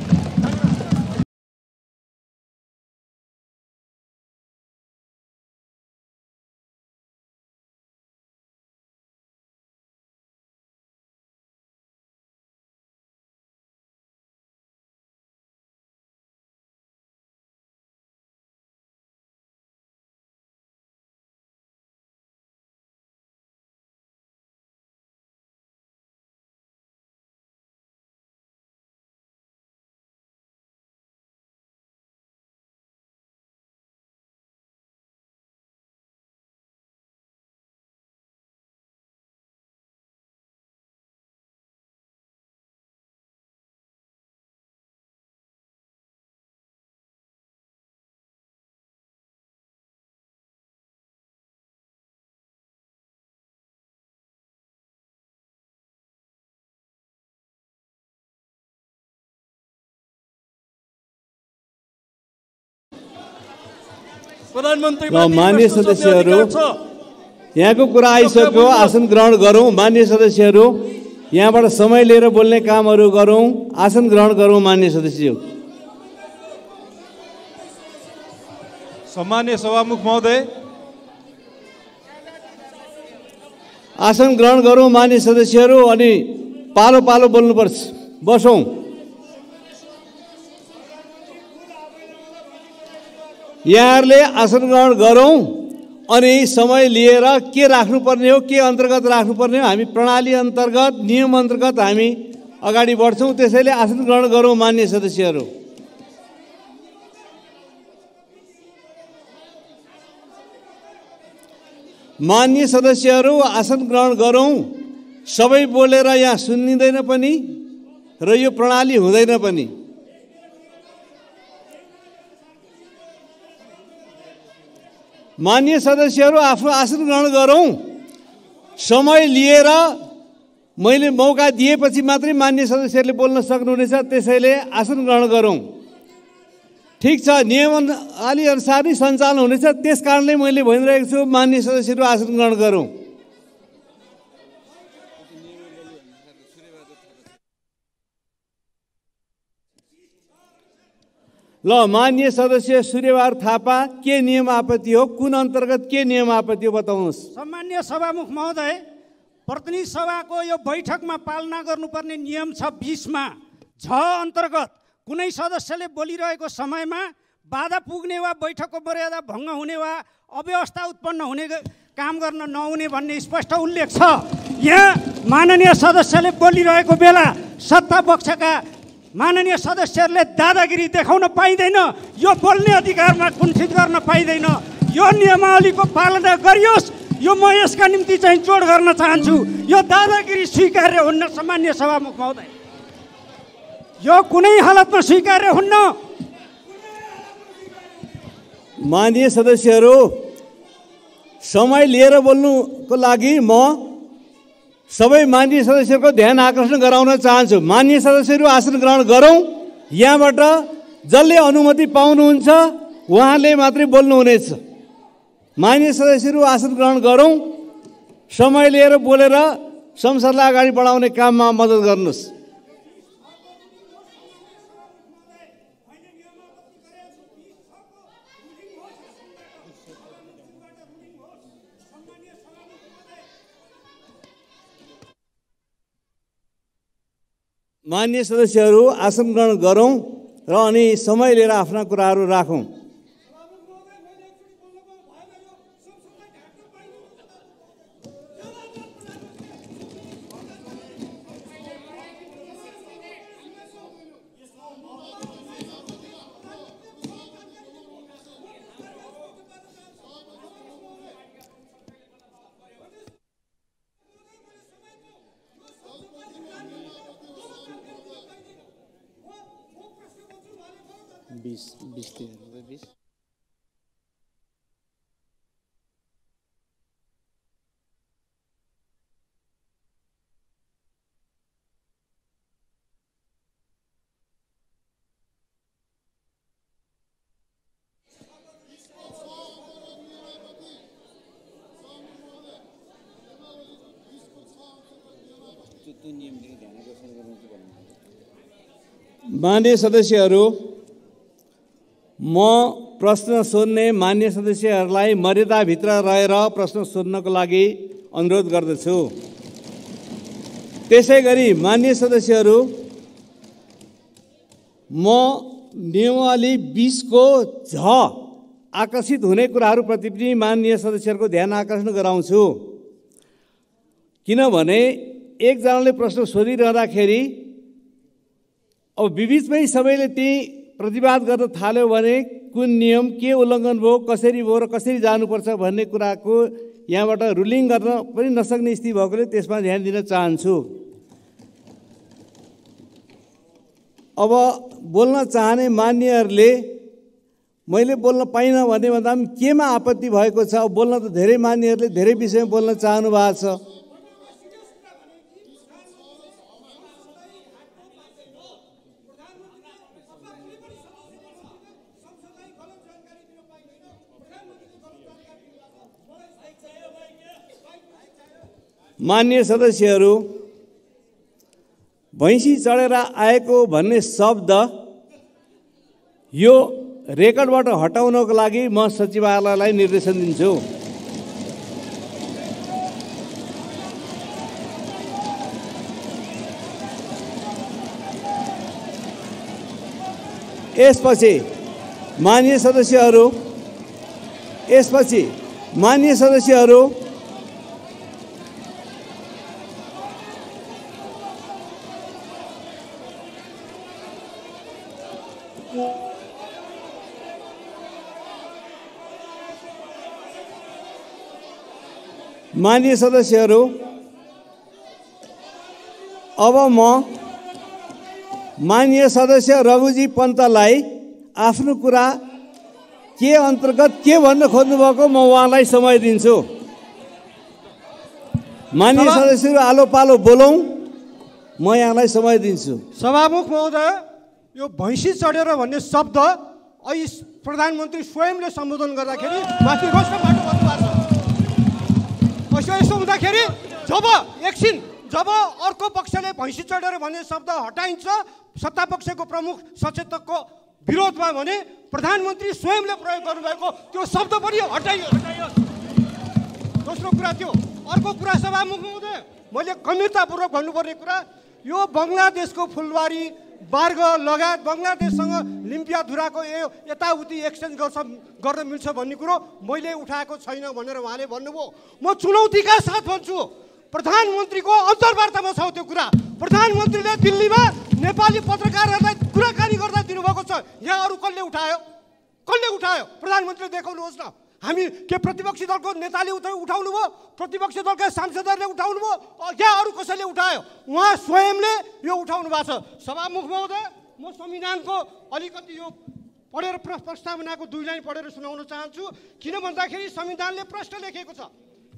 र मान्य सदस्यहरू यहाँको कुरा आइसक्यो, आसन ग्रहण गरौँ। मान्य सदस्यहरू यहाँबाट समय लिएर बोल्ने कामहरू गरौँ, आसन ग्रहण गरौँ। मान्य सदस्यहरू। सम्माननीय सभामुख महोदय, आसन ग्रहण गरौँ। मान्य सदस्यहरू, अनि पालो पालो बोल्नुपर्छ, बसौँ। यहाँहरूले आसन ग्रहण गरौँ, अनि समय लिएर के राख्नुपर्ने हो, के अन्तर्गत राख्नुपर्ने हो, हामी प्रणाली अन्तर्गत, नियम अन्तर्गत हामी अगाडि बढ्छौँ। त्यसैले आसन ग्रहण गरौँ। मान्य सदस्यहरू, मान्य सदस्यहरू आसन ग्रहण गरौँ। सबै बोलेर यहाँ सुनिँदैन पनि र यो प्रणाली हुँदैन पनि। मान्य सदस्यहरू आफ्नो आसन ग्रहण गरौँ। समय लिएर मैले मौका दिएपछि मात्रै मान्य सदस्यहरूले बोल्न सक्नुहुनेछ, त्यसैले आसन ग्रहण गरौँ। ठीक छ, नियम अलि अनुसार नै सञ्चालन हुनेछ, त्यस कारणले मैले भनिरहेको छु मान्य सदस्यहरू आसन ग्रहण गरौँ। ल, मान्य सदस्य सूर्यबहादुर थापा, के नियम आपत्ति हो, कुन अन्तर्गत के नियम आपत्ति हो बताउनुहोस्। सम्माननीय सभामुख महोदय, प्रतिनिधि सभाको यो बैठकमा पालना गर्नुपर्ने नियम छ बीसमा छ अन्तर्गत कुनै सदस्यले बोलिरहेको समयमा बाधा पुग्ने वा बैठकको मर्यादा भङ्ग हुने वा अव्यवस्था उत्पन्न हुने काम गर्न नहुने भन्ने स्पष्ट उल्लेख छ। यहाँ माननीय सदस्यले बोलिरहेको बेला सत्ता पक्षका माननीय सदस्यहरूले दादागिरी देखाउन पाइँदैन, यो बोल्ने अधिकारमा कुण्ठित गर्न पाइँदैन। यो नियमावलीको पालना गरियोस्, यो म यसका निम्ति चाहिँ जोड गर्न चाहन्छु। यो दादागिरी स्वीकार्य हुन्न। सम्मान्य सभामुख महोदय, यो कुनै हालतमा स्वीकार्य हुन्न। माननीय सदस्यहरू, समय लिएर बोल्नुको लागि म सबै मान्य सदस्यहरूको ध्यान आकर्षण गराउन चाहन्छु। मान्य सदस्यहरू आसन ग्रहण गरौँ। यहाँबाट जसले अनुमति पाउनुहुन्छ उहाँले मात्रै बोल्नुहुनेछ। मान्य सदस्यहरू आसन ग्रहण गरौँ। समय लिएर बोलेर संसदलाई अगाडि बढाउने काममा मद्दत गर्नुहोस्। मान्य सदस्यहरू आसन ग्रहण गरौँ र अनि समय लिएर आफ्ना कुराहरू राखौँ। मान्य सदस्यहरू, म प्रश्न सोध्ने मान्य सदस्यहरूलाई मर्यादाभित्र रहेर प्रश्न सोध्नको लागि अनुरोध गर्दछु। त्यसै गरी मान्य सदस्यहरू, म नियमावली बीस को झ आकर्षित हुने कुराहरूप्रति पनि मान्य सदस्यहरूको ध्यान आकर्षण गराउँछु। किनभने एकजनाले प्रश्न सोधिरहँदाखेरि अब बिबिचमै सबैले त्यही प्रतिवाद गर्न थाल्यो भने कुन नियम के उल्लङ्घन भयो, कसरी भयो र कसरी जानुपर्छ भन्ने कुराको यहाँबाट रुलिङ गर्न पनि नसक्ने स्थिति भएकोले त्यसमा ध्यान दिन चाहन्छु। अब बोल्न चाहने मान्यहरूले मैले बोल्न पाइनँ भने भन्दा पनि केमा आपत्ति भएको छ। अब बोल्न त धेरै मान्यहरूले धेरै विषयमा बोल्न चाहनु भएको छ। मान्य सदस्यहरू, भैंसी चढेर आएको भन्ने शब्द यो रेकर्डबाट हटाउनको लागि म सचिवालयलाई निर्देशन दिन्छु। यसपछि मान्य सदस्यहरू यसपछि मान्य सदस्यहरू माननीय सदस्यहरू अब म माननीय सदस्य रघुजी पन्तलाई आफ्नो कुरा के अन्तर्गत के भन्न खोज्नु भएको म उहाँलाई समय दिन्छु। माननीय सदस्यहरू आलो पालो बोलौँ, म यहाँलाई समय दिन्छु। सभामुख महोदय, यो भैँसी चढेर भन्ने शब्द अहिले प्रधानमन्त्री स्वयंले सम्बोधन गर्दाखेरि माथि रोसबाट भन्नुभएको छ। यसो हुँदाखेरि जब एकछिन जब अर्को पक्षले भैँसी चढेर भन्ने शब्द हटाइन्छ, सत्ता पक्षको प्रमुख सचेतकको विरोधमा भने प्रधानमन्त्री स्वयंले प्रयोग गर्नुभएको त्यो शब्द पनि हटाइयो। दोस्रो कुरा त्यो। अर्को कुरा सभामुख महोदय, मैले गम्भीरतापूर्वक भन्नुपर्ने कुरा यो बङ्गलादेशको फुलबारी वर्ग लगायत बङ्गलादेशसँग लिम्पियाधुराको यो यताउति एक्सचेन्ज गर्छ गर्न मिल्छ भन्ने कुरो मैले उठाएको छैन भनेर उहाँले भन्नुभयो। म चुनौतीका साथ भन्छु, प्रधानमन्त्रीको अन्तर्वार्तामा छ त्यो कुरा। प्रधानमन्त्रीले दिल्लीमा नेपाली पत्रकारहरूलाई कुराकानी गर्दा दिनुभएको छ। यहाँ अरू कसले उठायो कसले उठायो प्रधानमन्त्रीले देखाउनुहोस् न। हामी के प्रतिपक्षी दलको नेताले उठाउनु भयो, प्रतिपक्षी दलका सांसदहरूले उठाउनु भयो, या अरू कसैले उठायो? उहाँ स्वयंले यो उठाउनु भएको छ। सभामुख महोदय, म संविधानको अलिकति यो पढेर प्रस्तावनाको दुई लाइन पढेर सुनाउन चाहन्छु। किन भन्दाखेरि संविधानले प्रश्न लेखेको छ।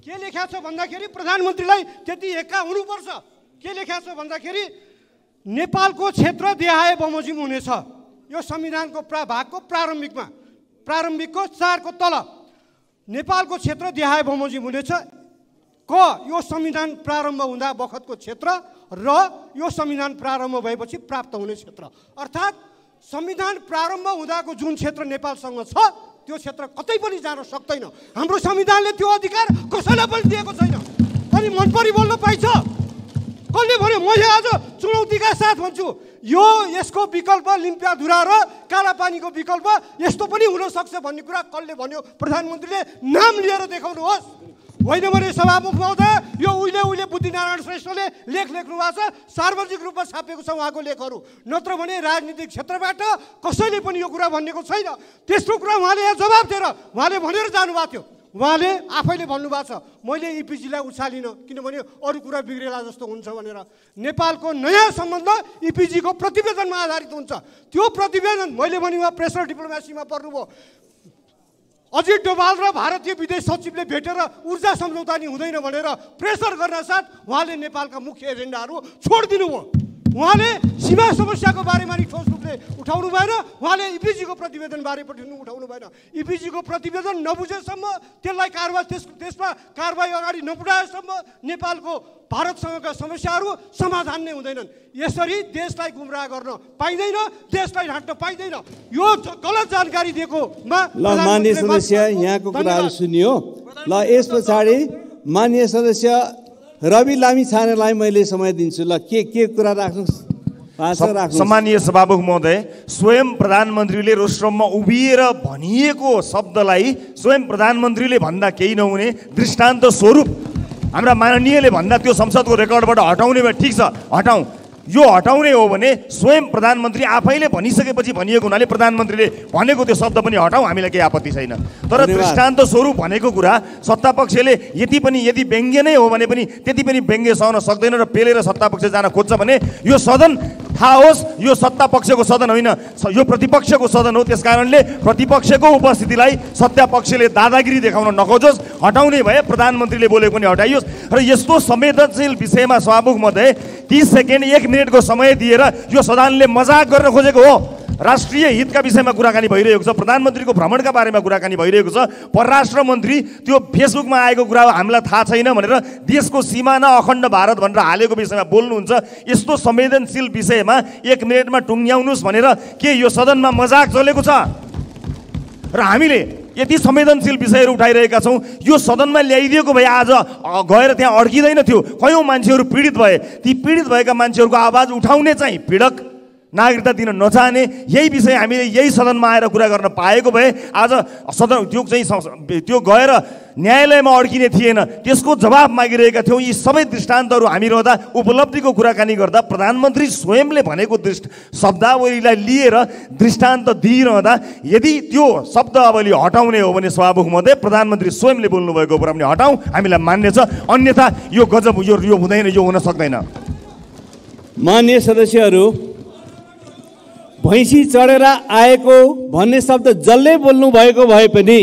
के लेखाएको छ भन्दाखेरि प्रधानमन्त्रीलाई त्यति हेक्का हुनुपर्छ। के लेखाएको छ भन्दाखेरि नेपालको क्षेत्र देहाय बमोजिम हुनेछ। यो संविधानको प्रा भागको प्रारम्भिकमा प्रारम्भिकको चारको तल नेपालको क्षेत्र देहाय बमोजिम हुनेछ। क यो संविधान प्रारम्भ हुँदा बखतको क्षेत्र र यो संविधान प्रारम्भ भएपछि प्राप्त हुने क्षेत्र, अर्थात् संविधान प्रारम्भ हुँदाको जुन क्षेत्र नेपालसँग छ त्यो क्षेत्र कतै पनि जान सक्दैन। हाम्रो संविधानले त्यो अधिकार कसैलाई पनि दिएको छैन। अनि मन परि बोल्न पाइन्छ कसले भन्यो? म यहाँ आज चुनौतीका साथ भन्छु, यो यसको विकल्प लिम्पियाधुरा र कालापानीको विकल्प यस्तो पनि हुनसक्छ भन्ने कुरा कसले भन्यो? प्रधानमन्त्रीले नाम लिएर देखाउनुहोस्। होइन भने सभामुख महोदय, यो उहिले उहिले बुद्धिनारायण श्रेष्ठले लेख लेख्नु भएको छ, सार्वजनिक रूपमा छापेको छ उहाँको लेखहरू, नत्र भने राजनीतिक क्षेत्रबाट कसैले पनि यो कुरा भनेको छैन। त्यस्तो कुरा उहाँले यहाँ जवाब दिएर उहाँले भनेर जानुभएको थियो। उहाँले आफैले भन्नुभएको छ, मैले इपिजीलाई उछालिनँ किनभने अरू कुरा बिग्रेला जस्तो हुन्छ भनेर। नेपालको नयाँ सम्बन्ध इपिजीको प्रतिवेदनमा आधारित हुन्छ। त्यो प्रतिवेदन मैले भने उहाँ प्रेसर डिप्लोमेसीमा पर्नुभयो। अजित डोभाल र भारतीय विदेश सचिवले भेटेर ऊर्जा सम्झौता नि हुँदैन भनेर प्रेसर गर्न साथ उहाँले नेपालका मुख्य एजेन्डाहरू छोडिदिनु भयो। उहाँले सीमा समस्याको बारेमा नि ठोस रूपले उठाउनु भएन। उहाँले इपिजीको प्रतिवेदन बारेपट्टि उठाउनु भएन। इपिजीको प्रतिवेदन नबुझेसम्म, त्यसलाई कारवाही त्यस त्यसमा कारवाही अगाडि नबुढाएसम्म नेपालको भारतसँगका समस्याहरू समाधान नै हुँदैनन्। यसरी देशलाई गुमराह गर्न पाइँदैन, देशलाई ढाँट्न पाइँदैन। यो गलत जानकारी दिएकोमा मान्य सदस्य यहाँको कुराहरू सुनियो। ल, यस पछाडि मान्य सदस्य रवि लामी छानेलाई मैले समय दिन्छु। ल, के के कुरा राख्नु? सम्माननीय सभामुख महोदय, स्वयं प्रधानमन्त्रीले रोस्ट्रममा उभिएर भनिएको शब्दलाई स्वयं प्रधानमन्त्रीले भन्दा केही नहुने दृष्टान्त स्वरूप हाम्रा माननीयले भन्दा त्यो संसदको रेकर्डबाट हटाउनेमा ठिक छ, हटाउँ। यो हटाउने हो भने स्वयं प्रधानमन्त्री आफैले भनिसकेपछि भनिएको हुनाले प्रधानमन्त्रीले भनेको त्यो शब्द पनि हटाउँ, हामीलाई केही आपत्ति छैन। तर दृष्टान्त स्वरूप भनेको कुरा सत्तापक्षले यति पनि यदि व्यङ्ग्य नै हो भने पनि त्यति पनि व्यङ्ग्य सहन सक्दैन र पेलेर सत्तापक्ष जान खोज्छ भने यो सदन थाहा होस्, यो सत्तापक्षको सदन होइन, यो प्रतिपक्षको सदन हो। त्यस कारणले प्रतिपक्षको उपस्थितिलाई सत्तापक्षले दादागिरी देखाउन नखोजोस्। हटाउने भए प्रधानमन्त्रीले बोलेको पनि हटाइयोस्। र यस्तो संवेदनशील विषयमा सभामुख महोदय तीस सेकेन्ड एक मिनटको समय दिएर यो सदनले मजाक गर्न खोजेको हो। राष्ट्रिय हितका विषयमा कुराकानी भइरहेको छ, प्रधानमन्त्रीको भ्रमणका बारेमा कुराकानी भइरहेको छ, परराष्ट्र मन्त्री त्यो फेसबुकमा आएको कुरा हामीलाई थाहा छैन भनेर देशको सिमाना अखण्ड भारत भनेर हालेको विषयमा बोल्नुहुन्छ। यस्तो संवेदनशील विषयमा एक मिनेटमा टुङ्ग्याउनुस् भनेर के यो सदनमा मजाक चलेको छ? र हामीले यति संवेदनशील विषयहरू उठाइरहेका छौँ, यो सदनमा ल्याइदिएको भए आज गएर त्यहाँ अड्किँदैन थियो, कयौँ मान्छेहरू पीडित भए। ती पीडित भएका मान्छेहरूको आवाज उठाउने चाहिँ पीडक, नागरिकता दिन नचाहने, यही विषय हामीले यही सदनमा आएर कुरा गर्न पाएको भए आज सदन त्यो चाहिँ त्यो गएर न्यायालयमा अड्किने थिएन। त्यसको जवाब मागिरहेका थियौँ। यी सबै दृष्टान्तहरू हामी रहँदा उपलब्धिको कुराकानी गर्दा प्रधानमन्त्री स्वयंले भनेको दृष्ट शब्दावलीलाई लिएर दृष्टान्त दिइरहँदा यदि त्यो शब्दावली हटाउने हो भने स्वाभाविक मध्ये प्रधानमन्त्री स्वयंले बोल्नुभएको कुरा पनि हटाउँ, हामीलाई मान्नेछ, अन्यथा यो गजब, यो यो हुँदैन, यो हुन सक्दैन। मान्य सदस्यहरू, भैँसी चढेर आएको भन्ने शब्द जसले बोल्नु भएको भए पनि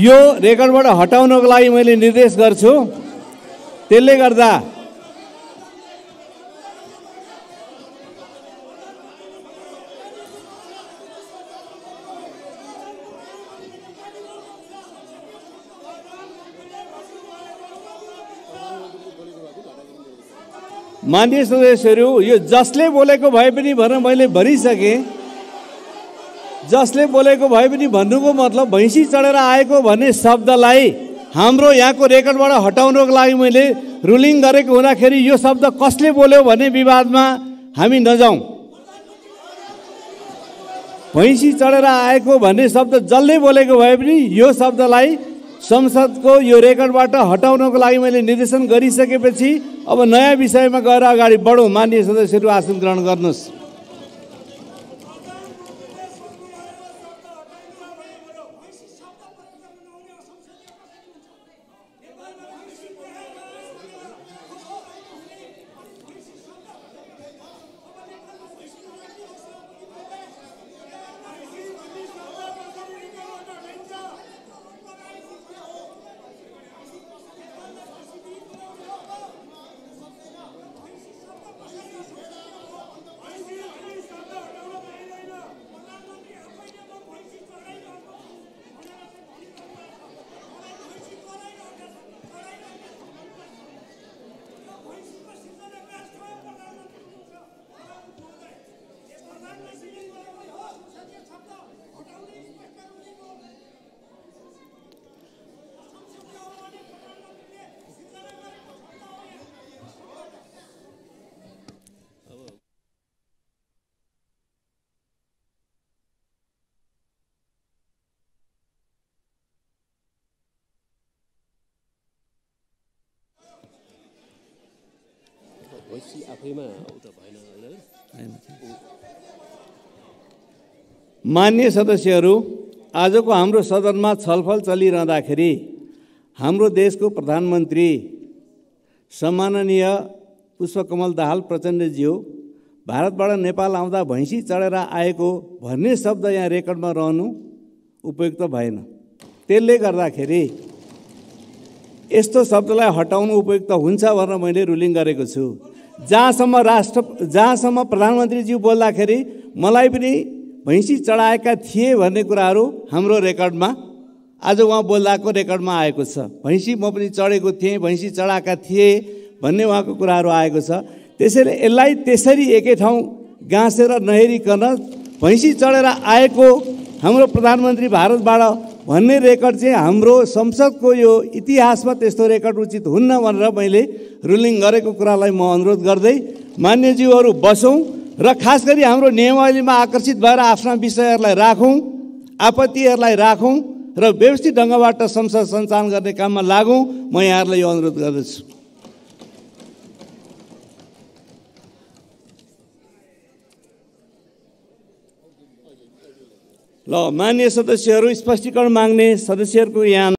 यो रेकर्डबाट हटाउनको लागि मैले निर्देश गर्छु। त्यसले गर्दा मान्य सदस्यहरू, यो जसले बोलेको भए पनि भन्न मैले भनिसकेँ। जसले बोलेको भए पनि भन्नुको मतलब भैँसी चढेर आएको भन्ने शब्दलाई हाम्रो यहाँको रेकर्डबाट हटाउनको लागि मैले रुलिङ गरेको हुँदाखेरि यो शब्द कसले बोल्यो भन्ने विवादमा हामी नजाउँ। भैँसी चढेर आएको भन्ने शब्द जसले बोलेको भए पनि यो शब्दलाई संसदको यो रेकर्डबाट हटाउनको लागि मैले निर्देशन गरिसकेपछि अब नयाँ विषयमा गएर अगाडि बढौँ। मान्य सदस्यहरू आसन ग्रहण गर्नुहोस्। मान्य सदस्यहरू, आजको हाम्रो सदनमा छलफल चलिरहँदाखेरि हाम्रो देशको प्रधानमन्त्री सम्माननीय पुष्प कमल दाहाल प्रचण्डज्यू भारतबाट नेपाल आउँदा भैँसी चढेर आएको भन्ने शब्द यहाँ रेकर्डमा रहनु उपयुक्त भएन। त्यसले गर्दाखेरि यस्तो शब्दलाई हटाउनु उपयुक्त हुन्छ भनेर मैले रुलिङ गरेको छु। जहाँसम्म राष्ट्र जहाँसम्म प्रधानमन्त्रीज्यू बोल्दाखेरि मलाई पनि भैँसी चढाएका थिए भन्ने कुराहरू हाम्रो रेकर्डमा आज उहाँ बोल्दाको रेकर्डमा आएको छ। भैँसी म पनि चढेको थिएँ, भैँसी चढाएका थिए भन्ने उहाँको कुराहरू आएको छ। त्यसैले यसलाई त्यसरी एकै ठाउँ गाँसेर नहेरिकन भैँसी चढेर आएको हाम्रो प्रधानमन्त्री भारतबाट भन्ने रेकर्ड चाहिँ हाम्रो संसदको यो इतिहासमा त्यस्तो रेकर्ड उचित हुन्न भनेर मैले रुलिङ गरेको कुरालाई म अनुरोध गर्दै मान्यज्यूहरू बसौँ र खास गरी हाम्रो नियमावलीमा आकर्षित भएर आफ्ना विषयहरूलाई राखौँ, आपत्तिहरूलाई राखौँ र व्यवस्थित ढङ्गबाट संसद सञ्चालन गर्ने काममा लागौँ। म यहाँहरूलाई यो अनुरोध गर्दछु। ल, मान्य सदस्यहरू, स्पष्टीकरण माग्ने सदस्यहरूको यहाँ